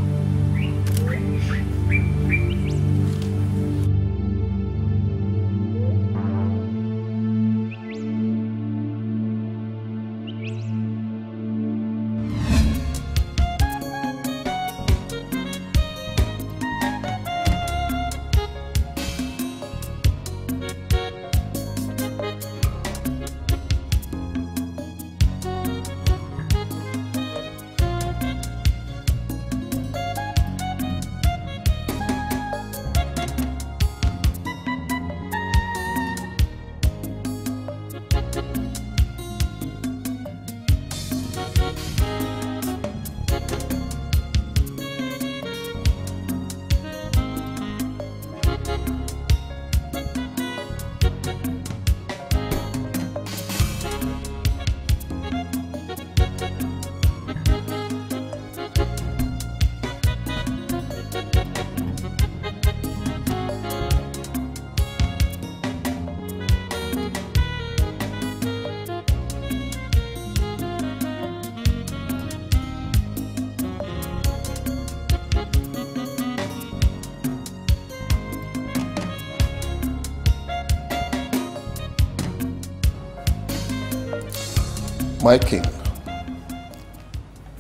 My king,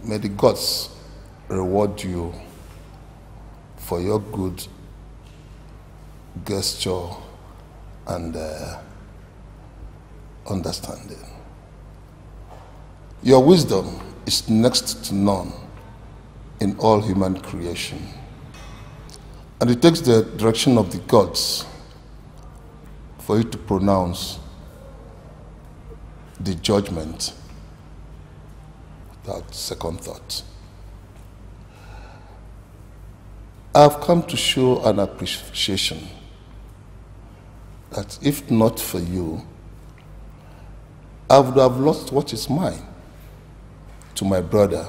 may the gods reward you for your good gesture and understanding. Your wisdom is next to none in all human creation. And it takes the direction of the gods for you to pronounce the judgment without second thought. I've come to show an appreciation that if not for you, I would have lost what is mine to my brother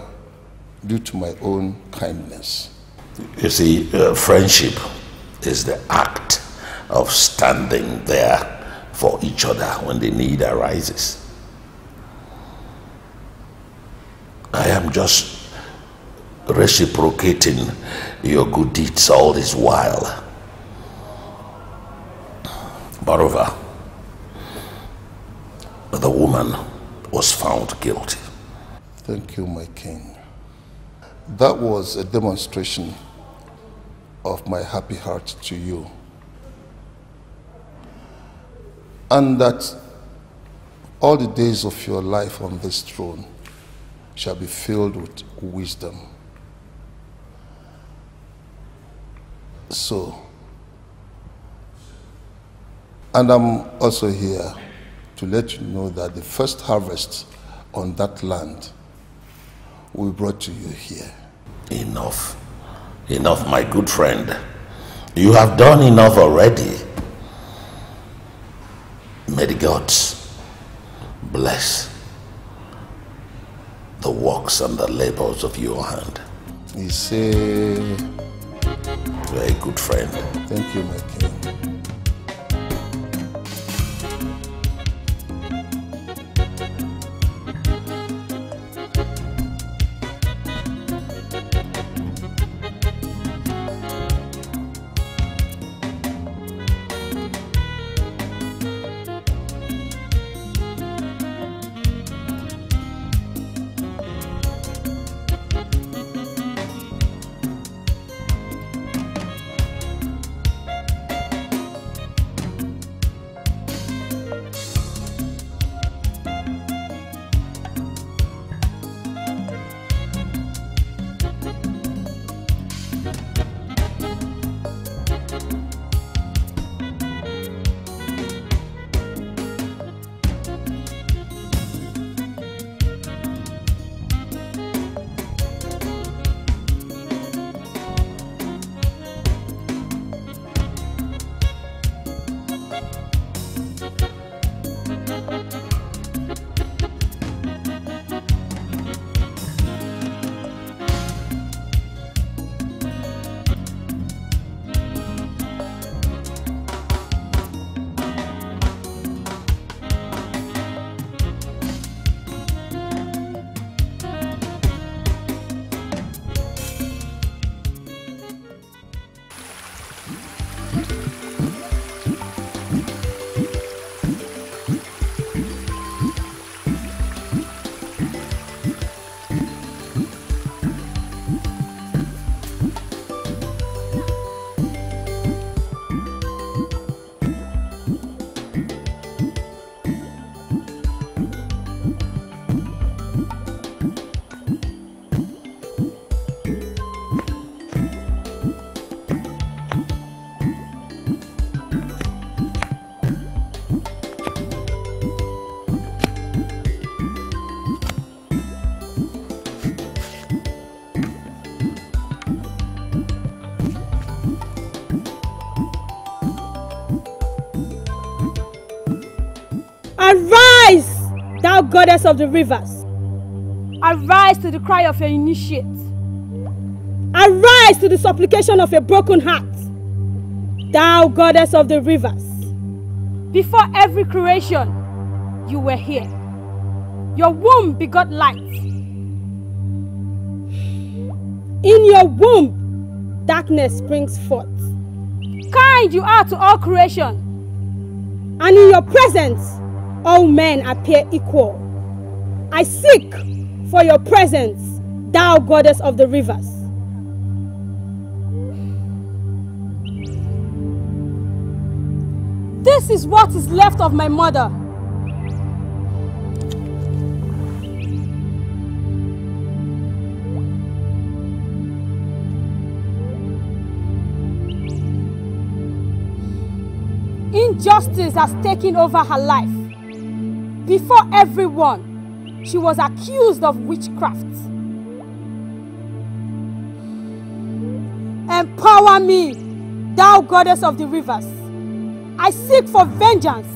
due to my own kindness. You see, friendship is the act of standing there for each other when the need arises. I am just reciprocating your good deeds all this while. Moreover, the woman was found guilty. Thank you, my king. That was a demonstration of my happy heart to you. And that all the days of your life on this throne shall be filled with wisdom. So, and I'm also here to let you know that the first harvest on that land we brought to you here. Enough. Enough, my good friend. You have done enough already. May the gods bless the works and the labors of your hand. He said, very good friend. Thank you, my king. Goddess of the rivers, arise to the cry of your initiate. Arise to the supplication of a broken heart. Thou goddess of the rivers, before every creation you were here. Your womb begot light. In your womb darkness springs forth. Kind you are to all creation, and in your presence all men appear equal. I seek for your presence, thou goddess of the rivers. This is what is left of my mother. Injustice has taken over her life. Before everyone, she was accused of witchcraft. Empower me, thou goddess of the rivers. I seek for vengeance.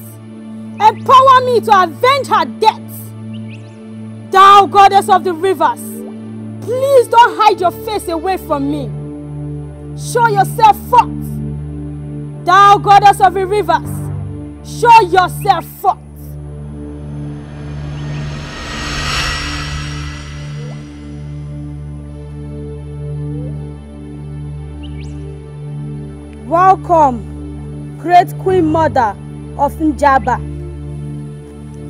Empower me to avenge her death. Thou goddess of the rivers, please don't hide your face away from me. Show yourself forth. Thou goddess of the rivers, show yourself forth. Welcome, great Queen Mother of Njaba.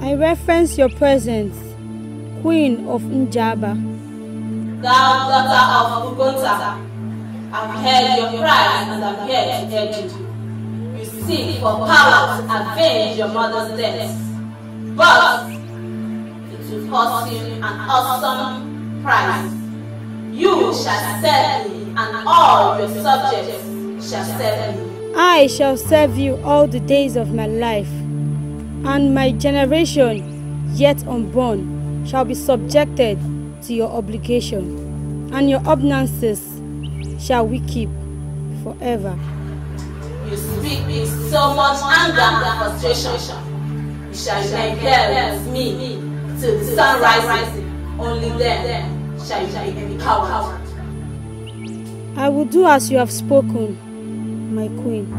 I reference your presence, Queen of Njaba. Thou daughter of Ugonza, I've heard your cries and I'm here to judge you. You seek for power to avenge your mother's death, but it will cost you an awesome price. You shall serve me, and all your subjects shall serve me. I shall serve you all the days of my life, and my generation, yet unborn, shall be subjected to your obligation, and your ordinances shall we keep forever. You speak with so much anger and frustration. You shall never with me till the sun rises. Only then shall you be cowed. I will do as you have spoken, my queen.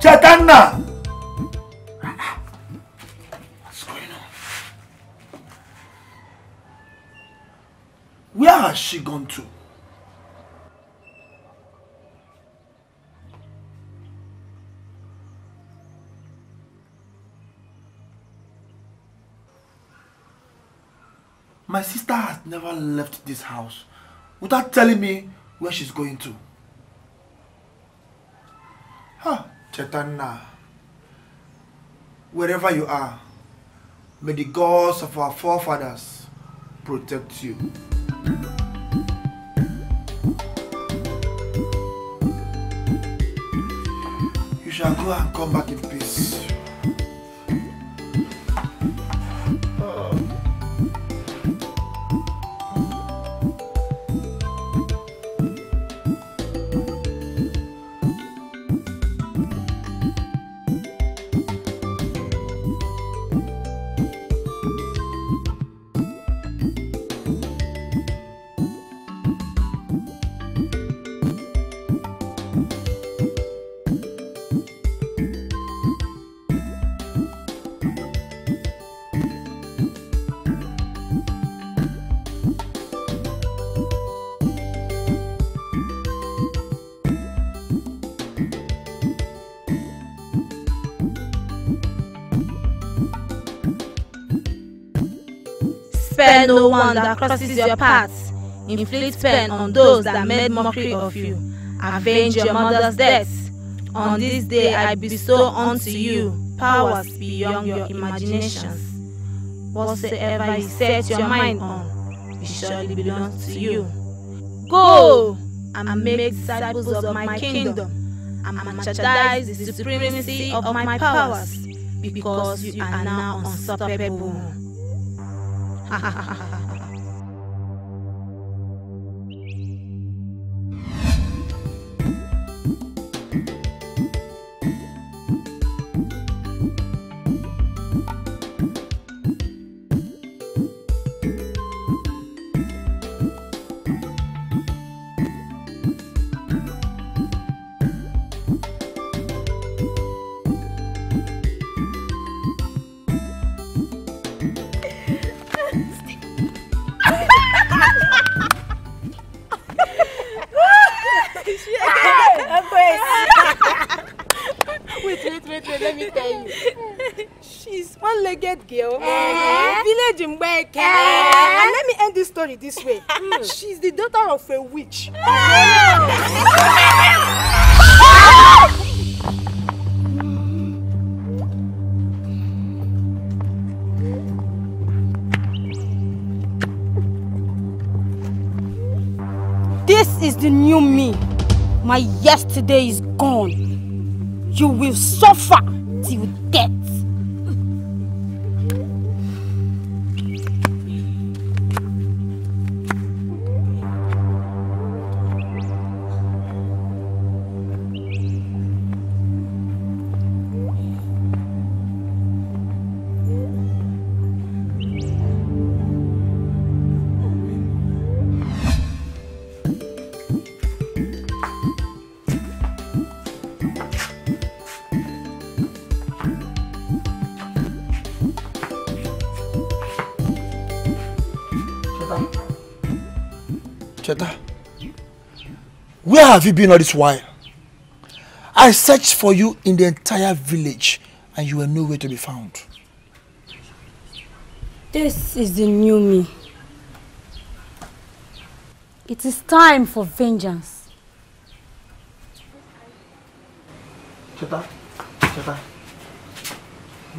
Chetana! What's going on? Where has she gone to? My sister has never left this house without telling me where she's going to. Huh, Chetana. Wherever you are, may the gods of our forefathers protect you. You shall go and come back in peace. Spare no one that crosses your path. Inflict pain on those that made mockery of you. Avenge your mother's death. On this day I bestow unto you powers beyond your imaginations. Whatsoever you set your mind on, it surely belongs to you. Go and make disciples of my kingdom and merchandise the supremacy of my powers, because you are now unstoppable. Wait, let me tell you. She's one-legged girl. Village in Mbeke. And let me end this story this way. She's the daughter of a witch. This is the new me. My yesterday is gone. You will suffer till death. Cheta, where have you been all this while? I searched for you in the entire village and you were nowhere to be found. This is the new me. It is time for vengeance. Cheta,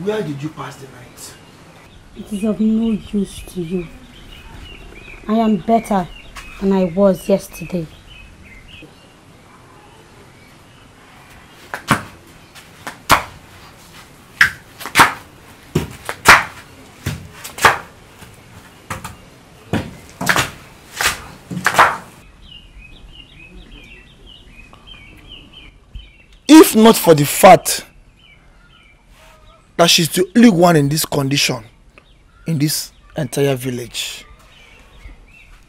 where did you pass the night? It is of no use to you. I am better than I was yesterday. If not for the fact that she's the only one in this condition, in this entire village,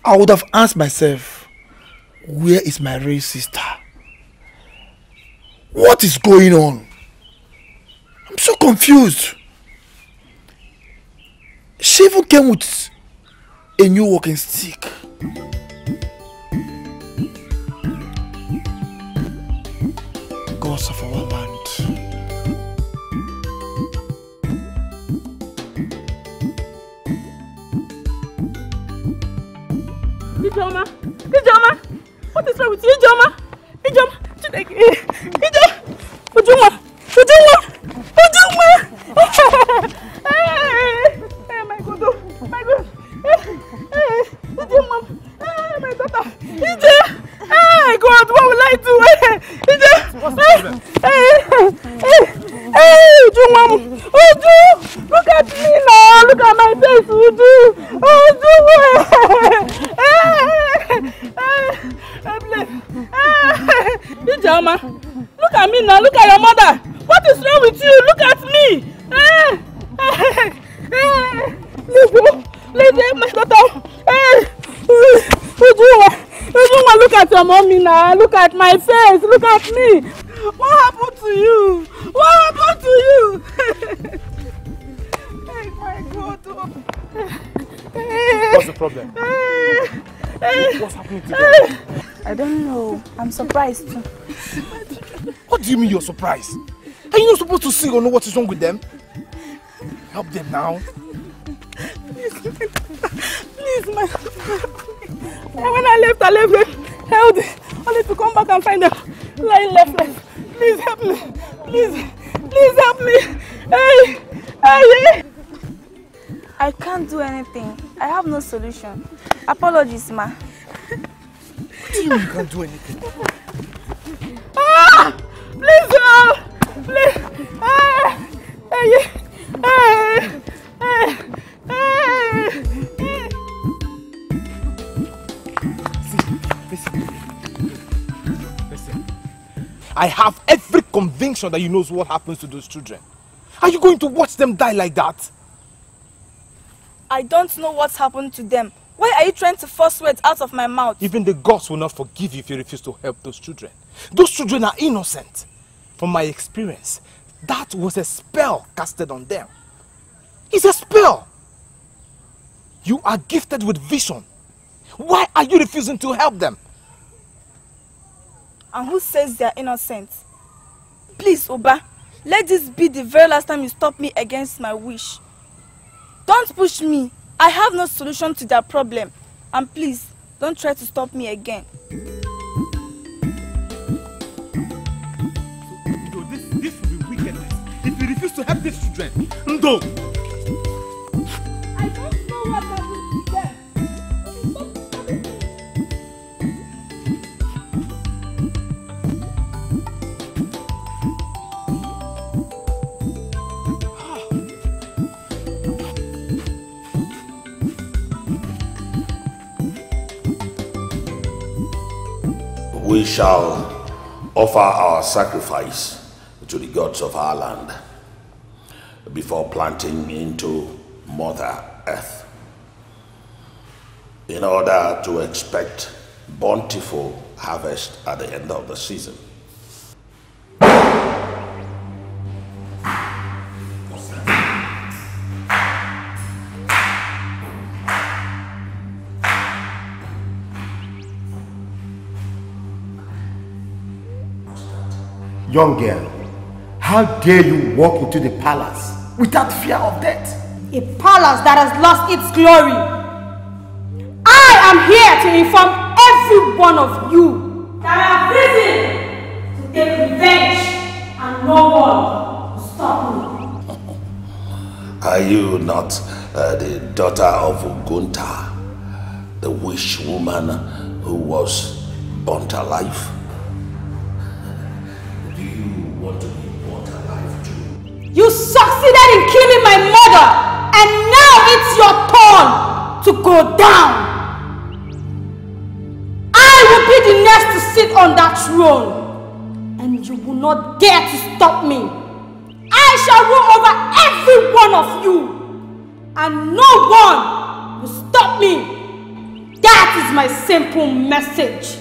I would have asked myself, where is my real sister? What is going on? I'm so confused. She even came with a new walking stick. Gods of our land. Jama, what is wrong with you, Jama? Jama, hey, my God, my daughter, hey, God, what will I do? Look at me now, look at my face, Udu, look at me now, look at your mother. What is wrong with you? Look at me. Look at your mommy now. Look at my face. Look at me. What happened to you? What happened to you? Hey, my God. What's the problem? What's happening to you? I don't know. I'm surprised. What do you mean you're surprised? Are you not supposed to see or know what is wrong with them? Help them now. Please, my when I left, held it. Only to come back and find them. Lying left. Please help me. Please help me. Hey. I can't do anything. I have no solution. Apologies, ma. What do you mean you can't do anything? Ah! Please, please! Listen. I have every conviction that you know what happens to those children. Are you going to watch them die like that? I don't know what's happened to them. Why are you trying to force words out of my mouth? Even the gods will not forgive you if you refuse to help those children. Those children are innocent. From my experience, that was a spell casted on them. It's a spell. You are gifted with vision. Why are you refusing to help them? and who says they are innocent. Please, Oba, let this be the very last time you stop me against my wish. Don't push me. I have no solution to their problem. And please, don't try to stop me again. So this will be wickedness. If you refuse to help these children, Ndo! I don't know what I will do there. We shall offer our sacrifice to the gods of our land before planting into Mother Earth in order to expect bountiful harvest at the end of the season. Young girl, how dare you walk into the palace without fear of death? A palace that has lost its glory. I am here to inform every one of you that I have risen to take revenge and no one will stop me. Are you not the daughter of Gunta, the witch woman who was burnt alive? You succeeded in killing my mother, and now it's your turn to go down. I will be the next to sit on that throne, and you will not dare to stop me. I shall rule over every one of you, and no one will stop me. That is my simple message.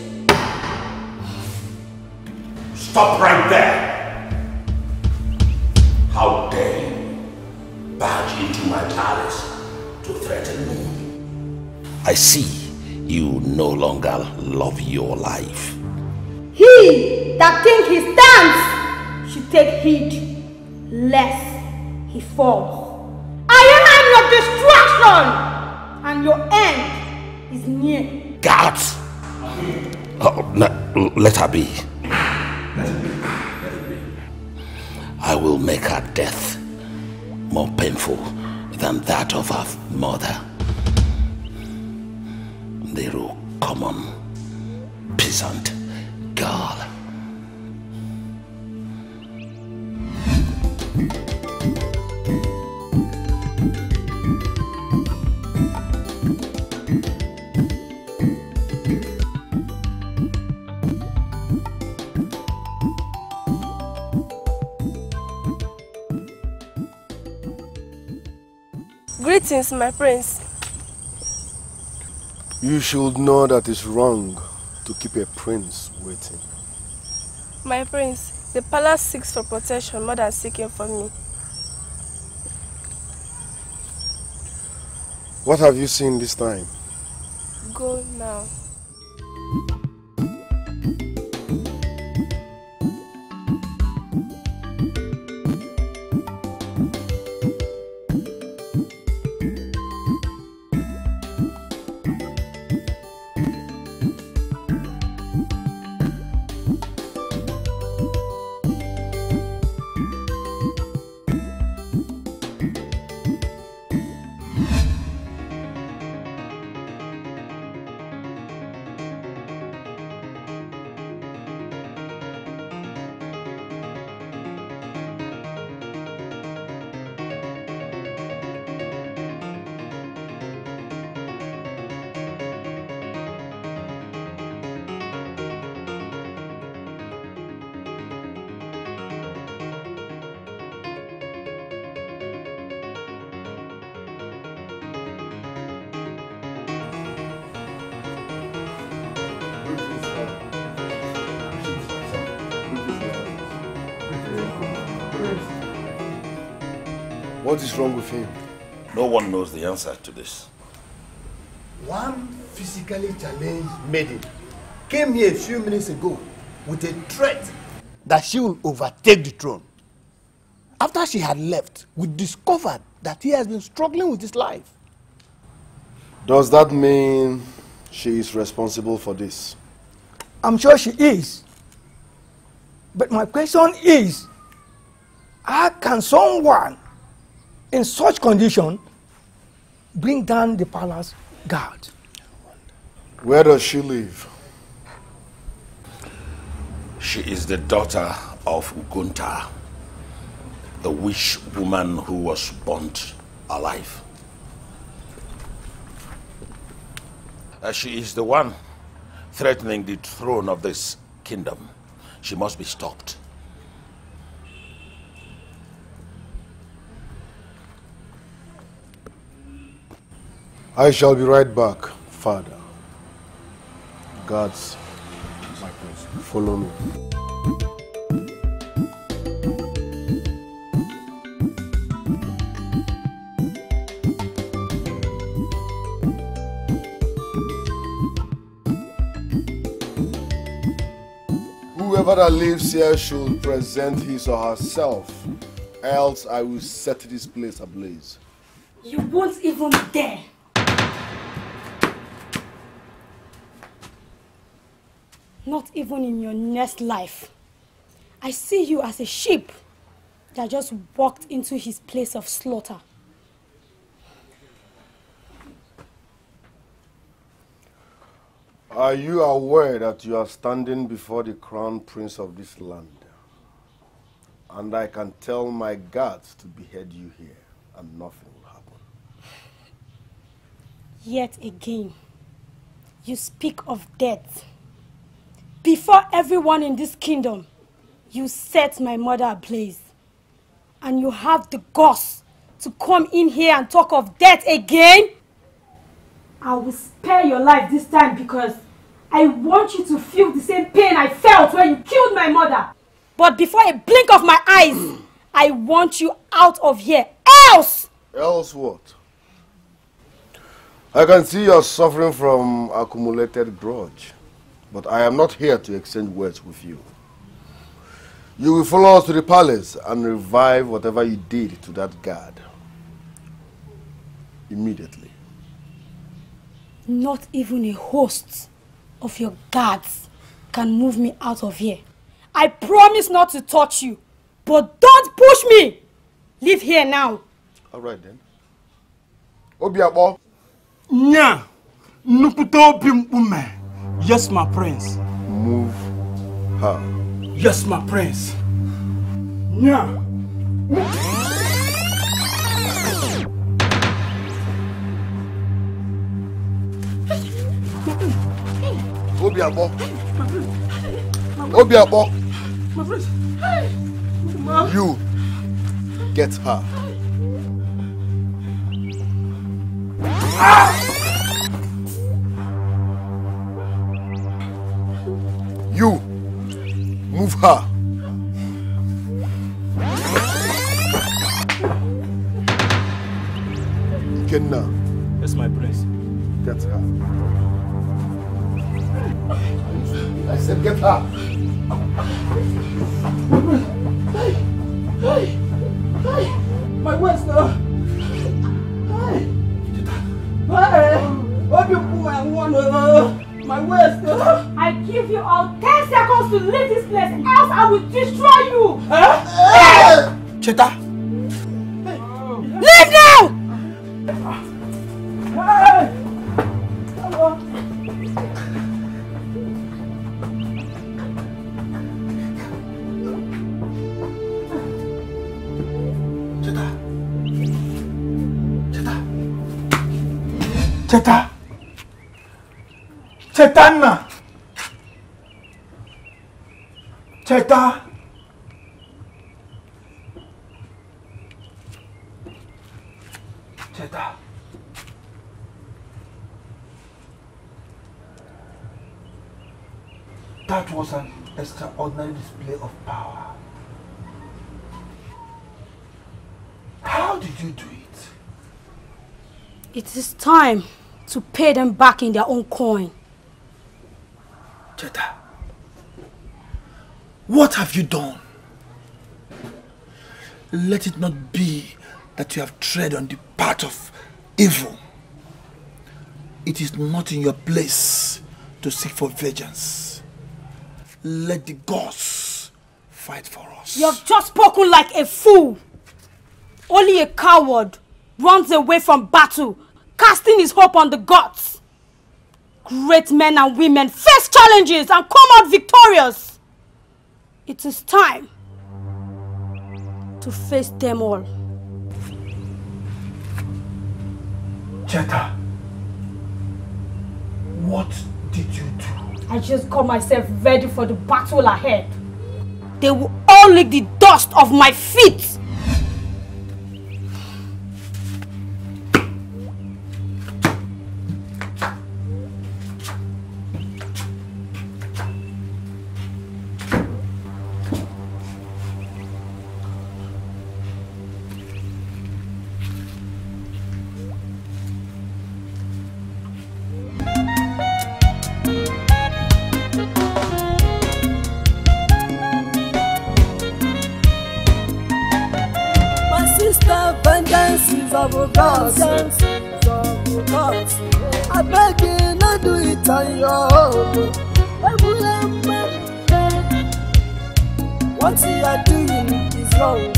Stop right there. How dare you barge into my palace to threaten me? I see you no longer love your life. He that thinks he stands should take heed, lest he falls. I am your destruction, and your end is near. God! Oh, no, let her be. Let her be. I will make her death more painful than that of her mother. The real common peasant girl. Greetings, my prince. You should know that it's wrong to keep a prince waiting. My prince, the palace seeks for protection more than seeking for me. What have you seen this time? Go now. What is wrong with him? No one knows the answer to this. One physically challenged maiden came here a few minutes ago with a threat that she will overtake the throne. After she had left, we discovered that he has been struggling with his life. Does that mean she is responsible for this? I'm sure she is. But my question is, how can someone in such condition bring down the palace guard? Where does she live? She is the daughter of Ugunta, the witch woman who was burnt alive. She is the one threatening the throne of this kingdom. She must be stopped. I shall be right back, Father. Guards, follow me. Whoever that lives here should present his or herself, else I will set this place ablaze. You won't even dare! Not even in your next life. I see you as a sheep that just walked into his place of slaughter. Are you aware that you are standing before the crown prince of this land? And I can tell my guards to behead you here and nothing will happen. Yet again, you speak of death. Before everyone in this kingdom, you set my mother ablaze. And you have the guts to come in here and talk of death again? I will spare your life this time because I want you to feel the same pain I felt when you killed my mother. But before a blink of my eyes, I want you out of here. Else! Else what? I can see you're suffering from accumulated grudge. But I am not here to exchange words with you. You will follow us to the palace and revive whatever you did to that guard. Immediately. Not even a host of your guards can move me out of here. I promise not to touch you, but don't push me! Leave here now. All right then. Obiakpo. Nya! Nukuto Bimbume. Yes, my prince. Move her. Yes, my prince. Yeah. Obiabor. Obiabor. My prince. You get her. Ah! You move her. Kenna. Yes, my prince. Get her. I said, get her. Hey, hey, hey. My words now. Hey, hey. What you put and want? My words, I give you all 10 seconds to leave this place, else I will destroy you! Huh? Yes. Cheta! Hey. Leave now! Hey. Hello. Cheta! Cheta! Cheta! Chetana! Cheta! Cheta! That was an extraordinary display of power. How did you do it? It is time to pay them back in their own coin. Cheta, What have you done? Let it not be that you have tread on the path of evil. It is not in your place to seek for vengeance. Let the gods fight for us. You have just spoken like a fool. Only a coward runs away from battle, casting his hope on the gods. Great men and women face challenges and come out victorious. It is time to face them all. Cheta, what did you do? I just got myself ready for the battle ahead. They will all lick the dust off my feet. I beg you, not do it on your own. What you are doing is wrong.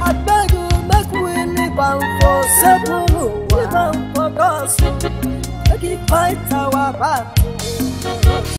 I beg you, make we live and for several, live and for gospel. Make it fight our battle.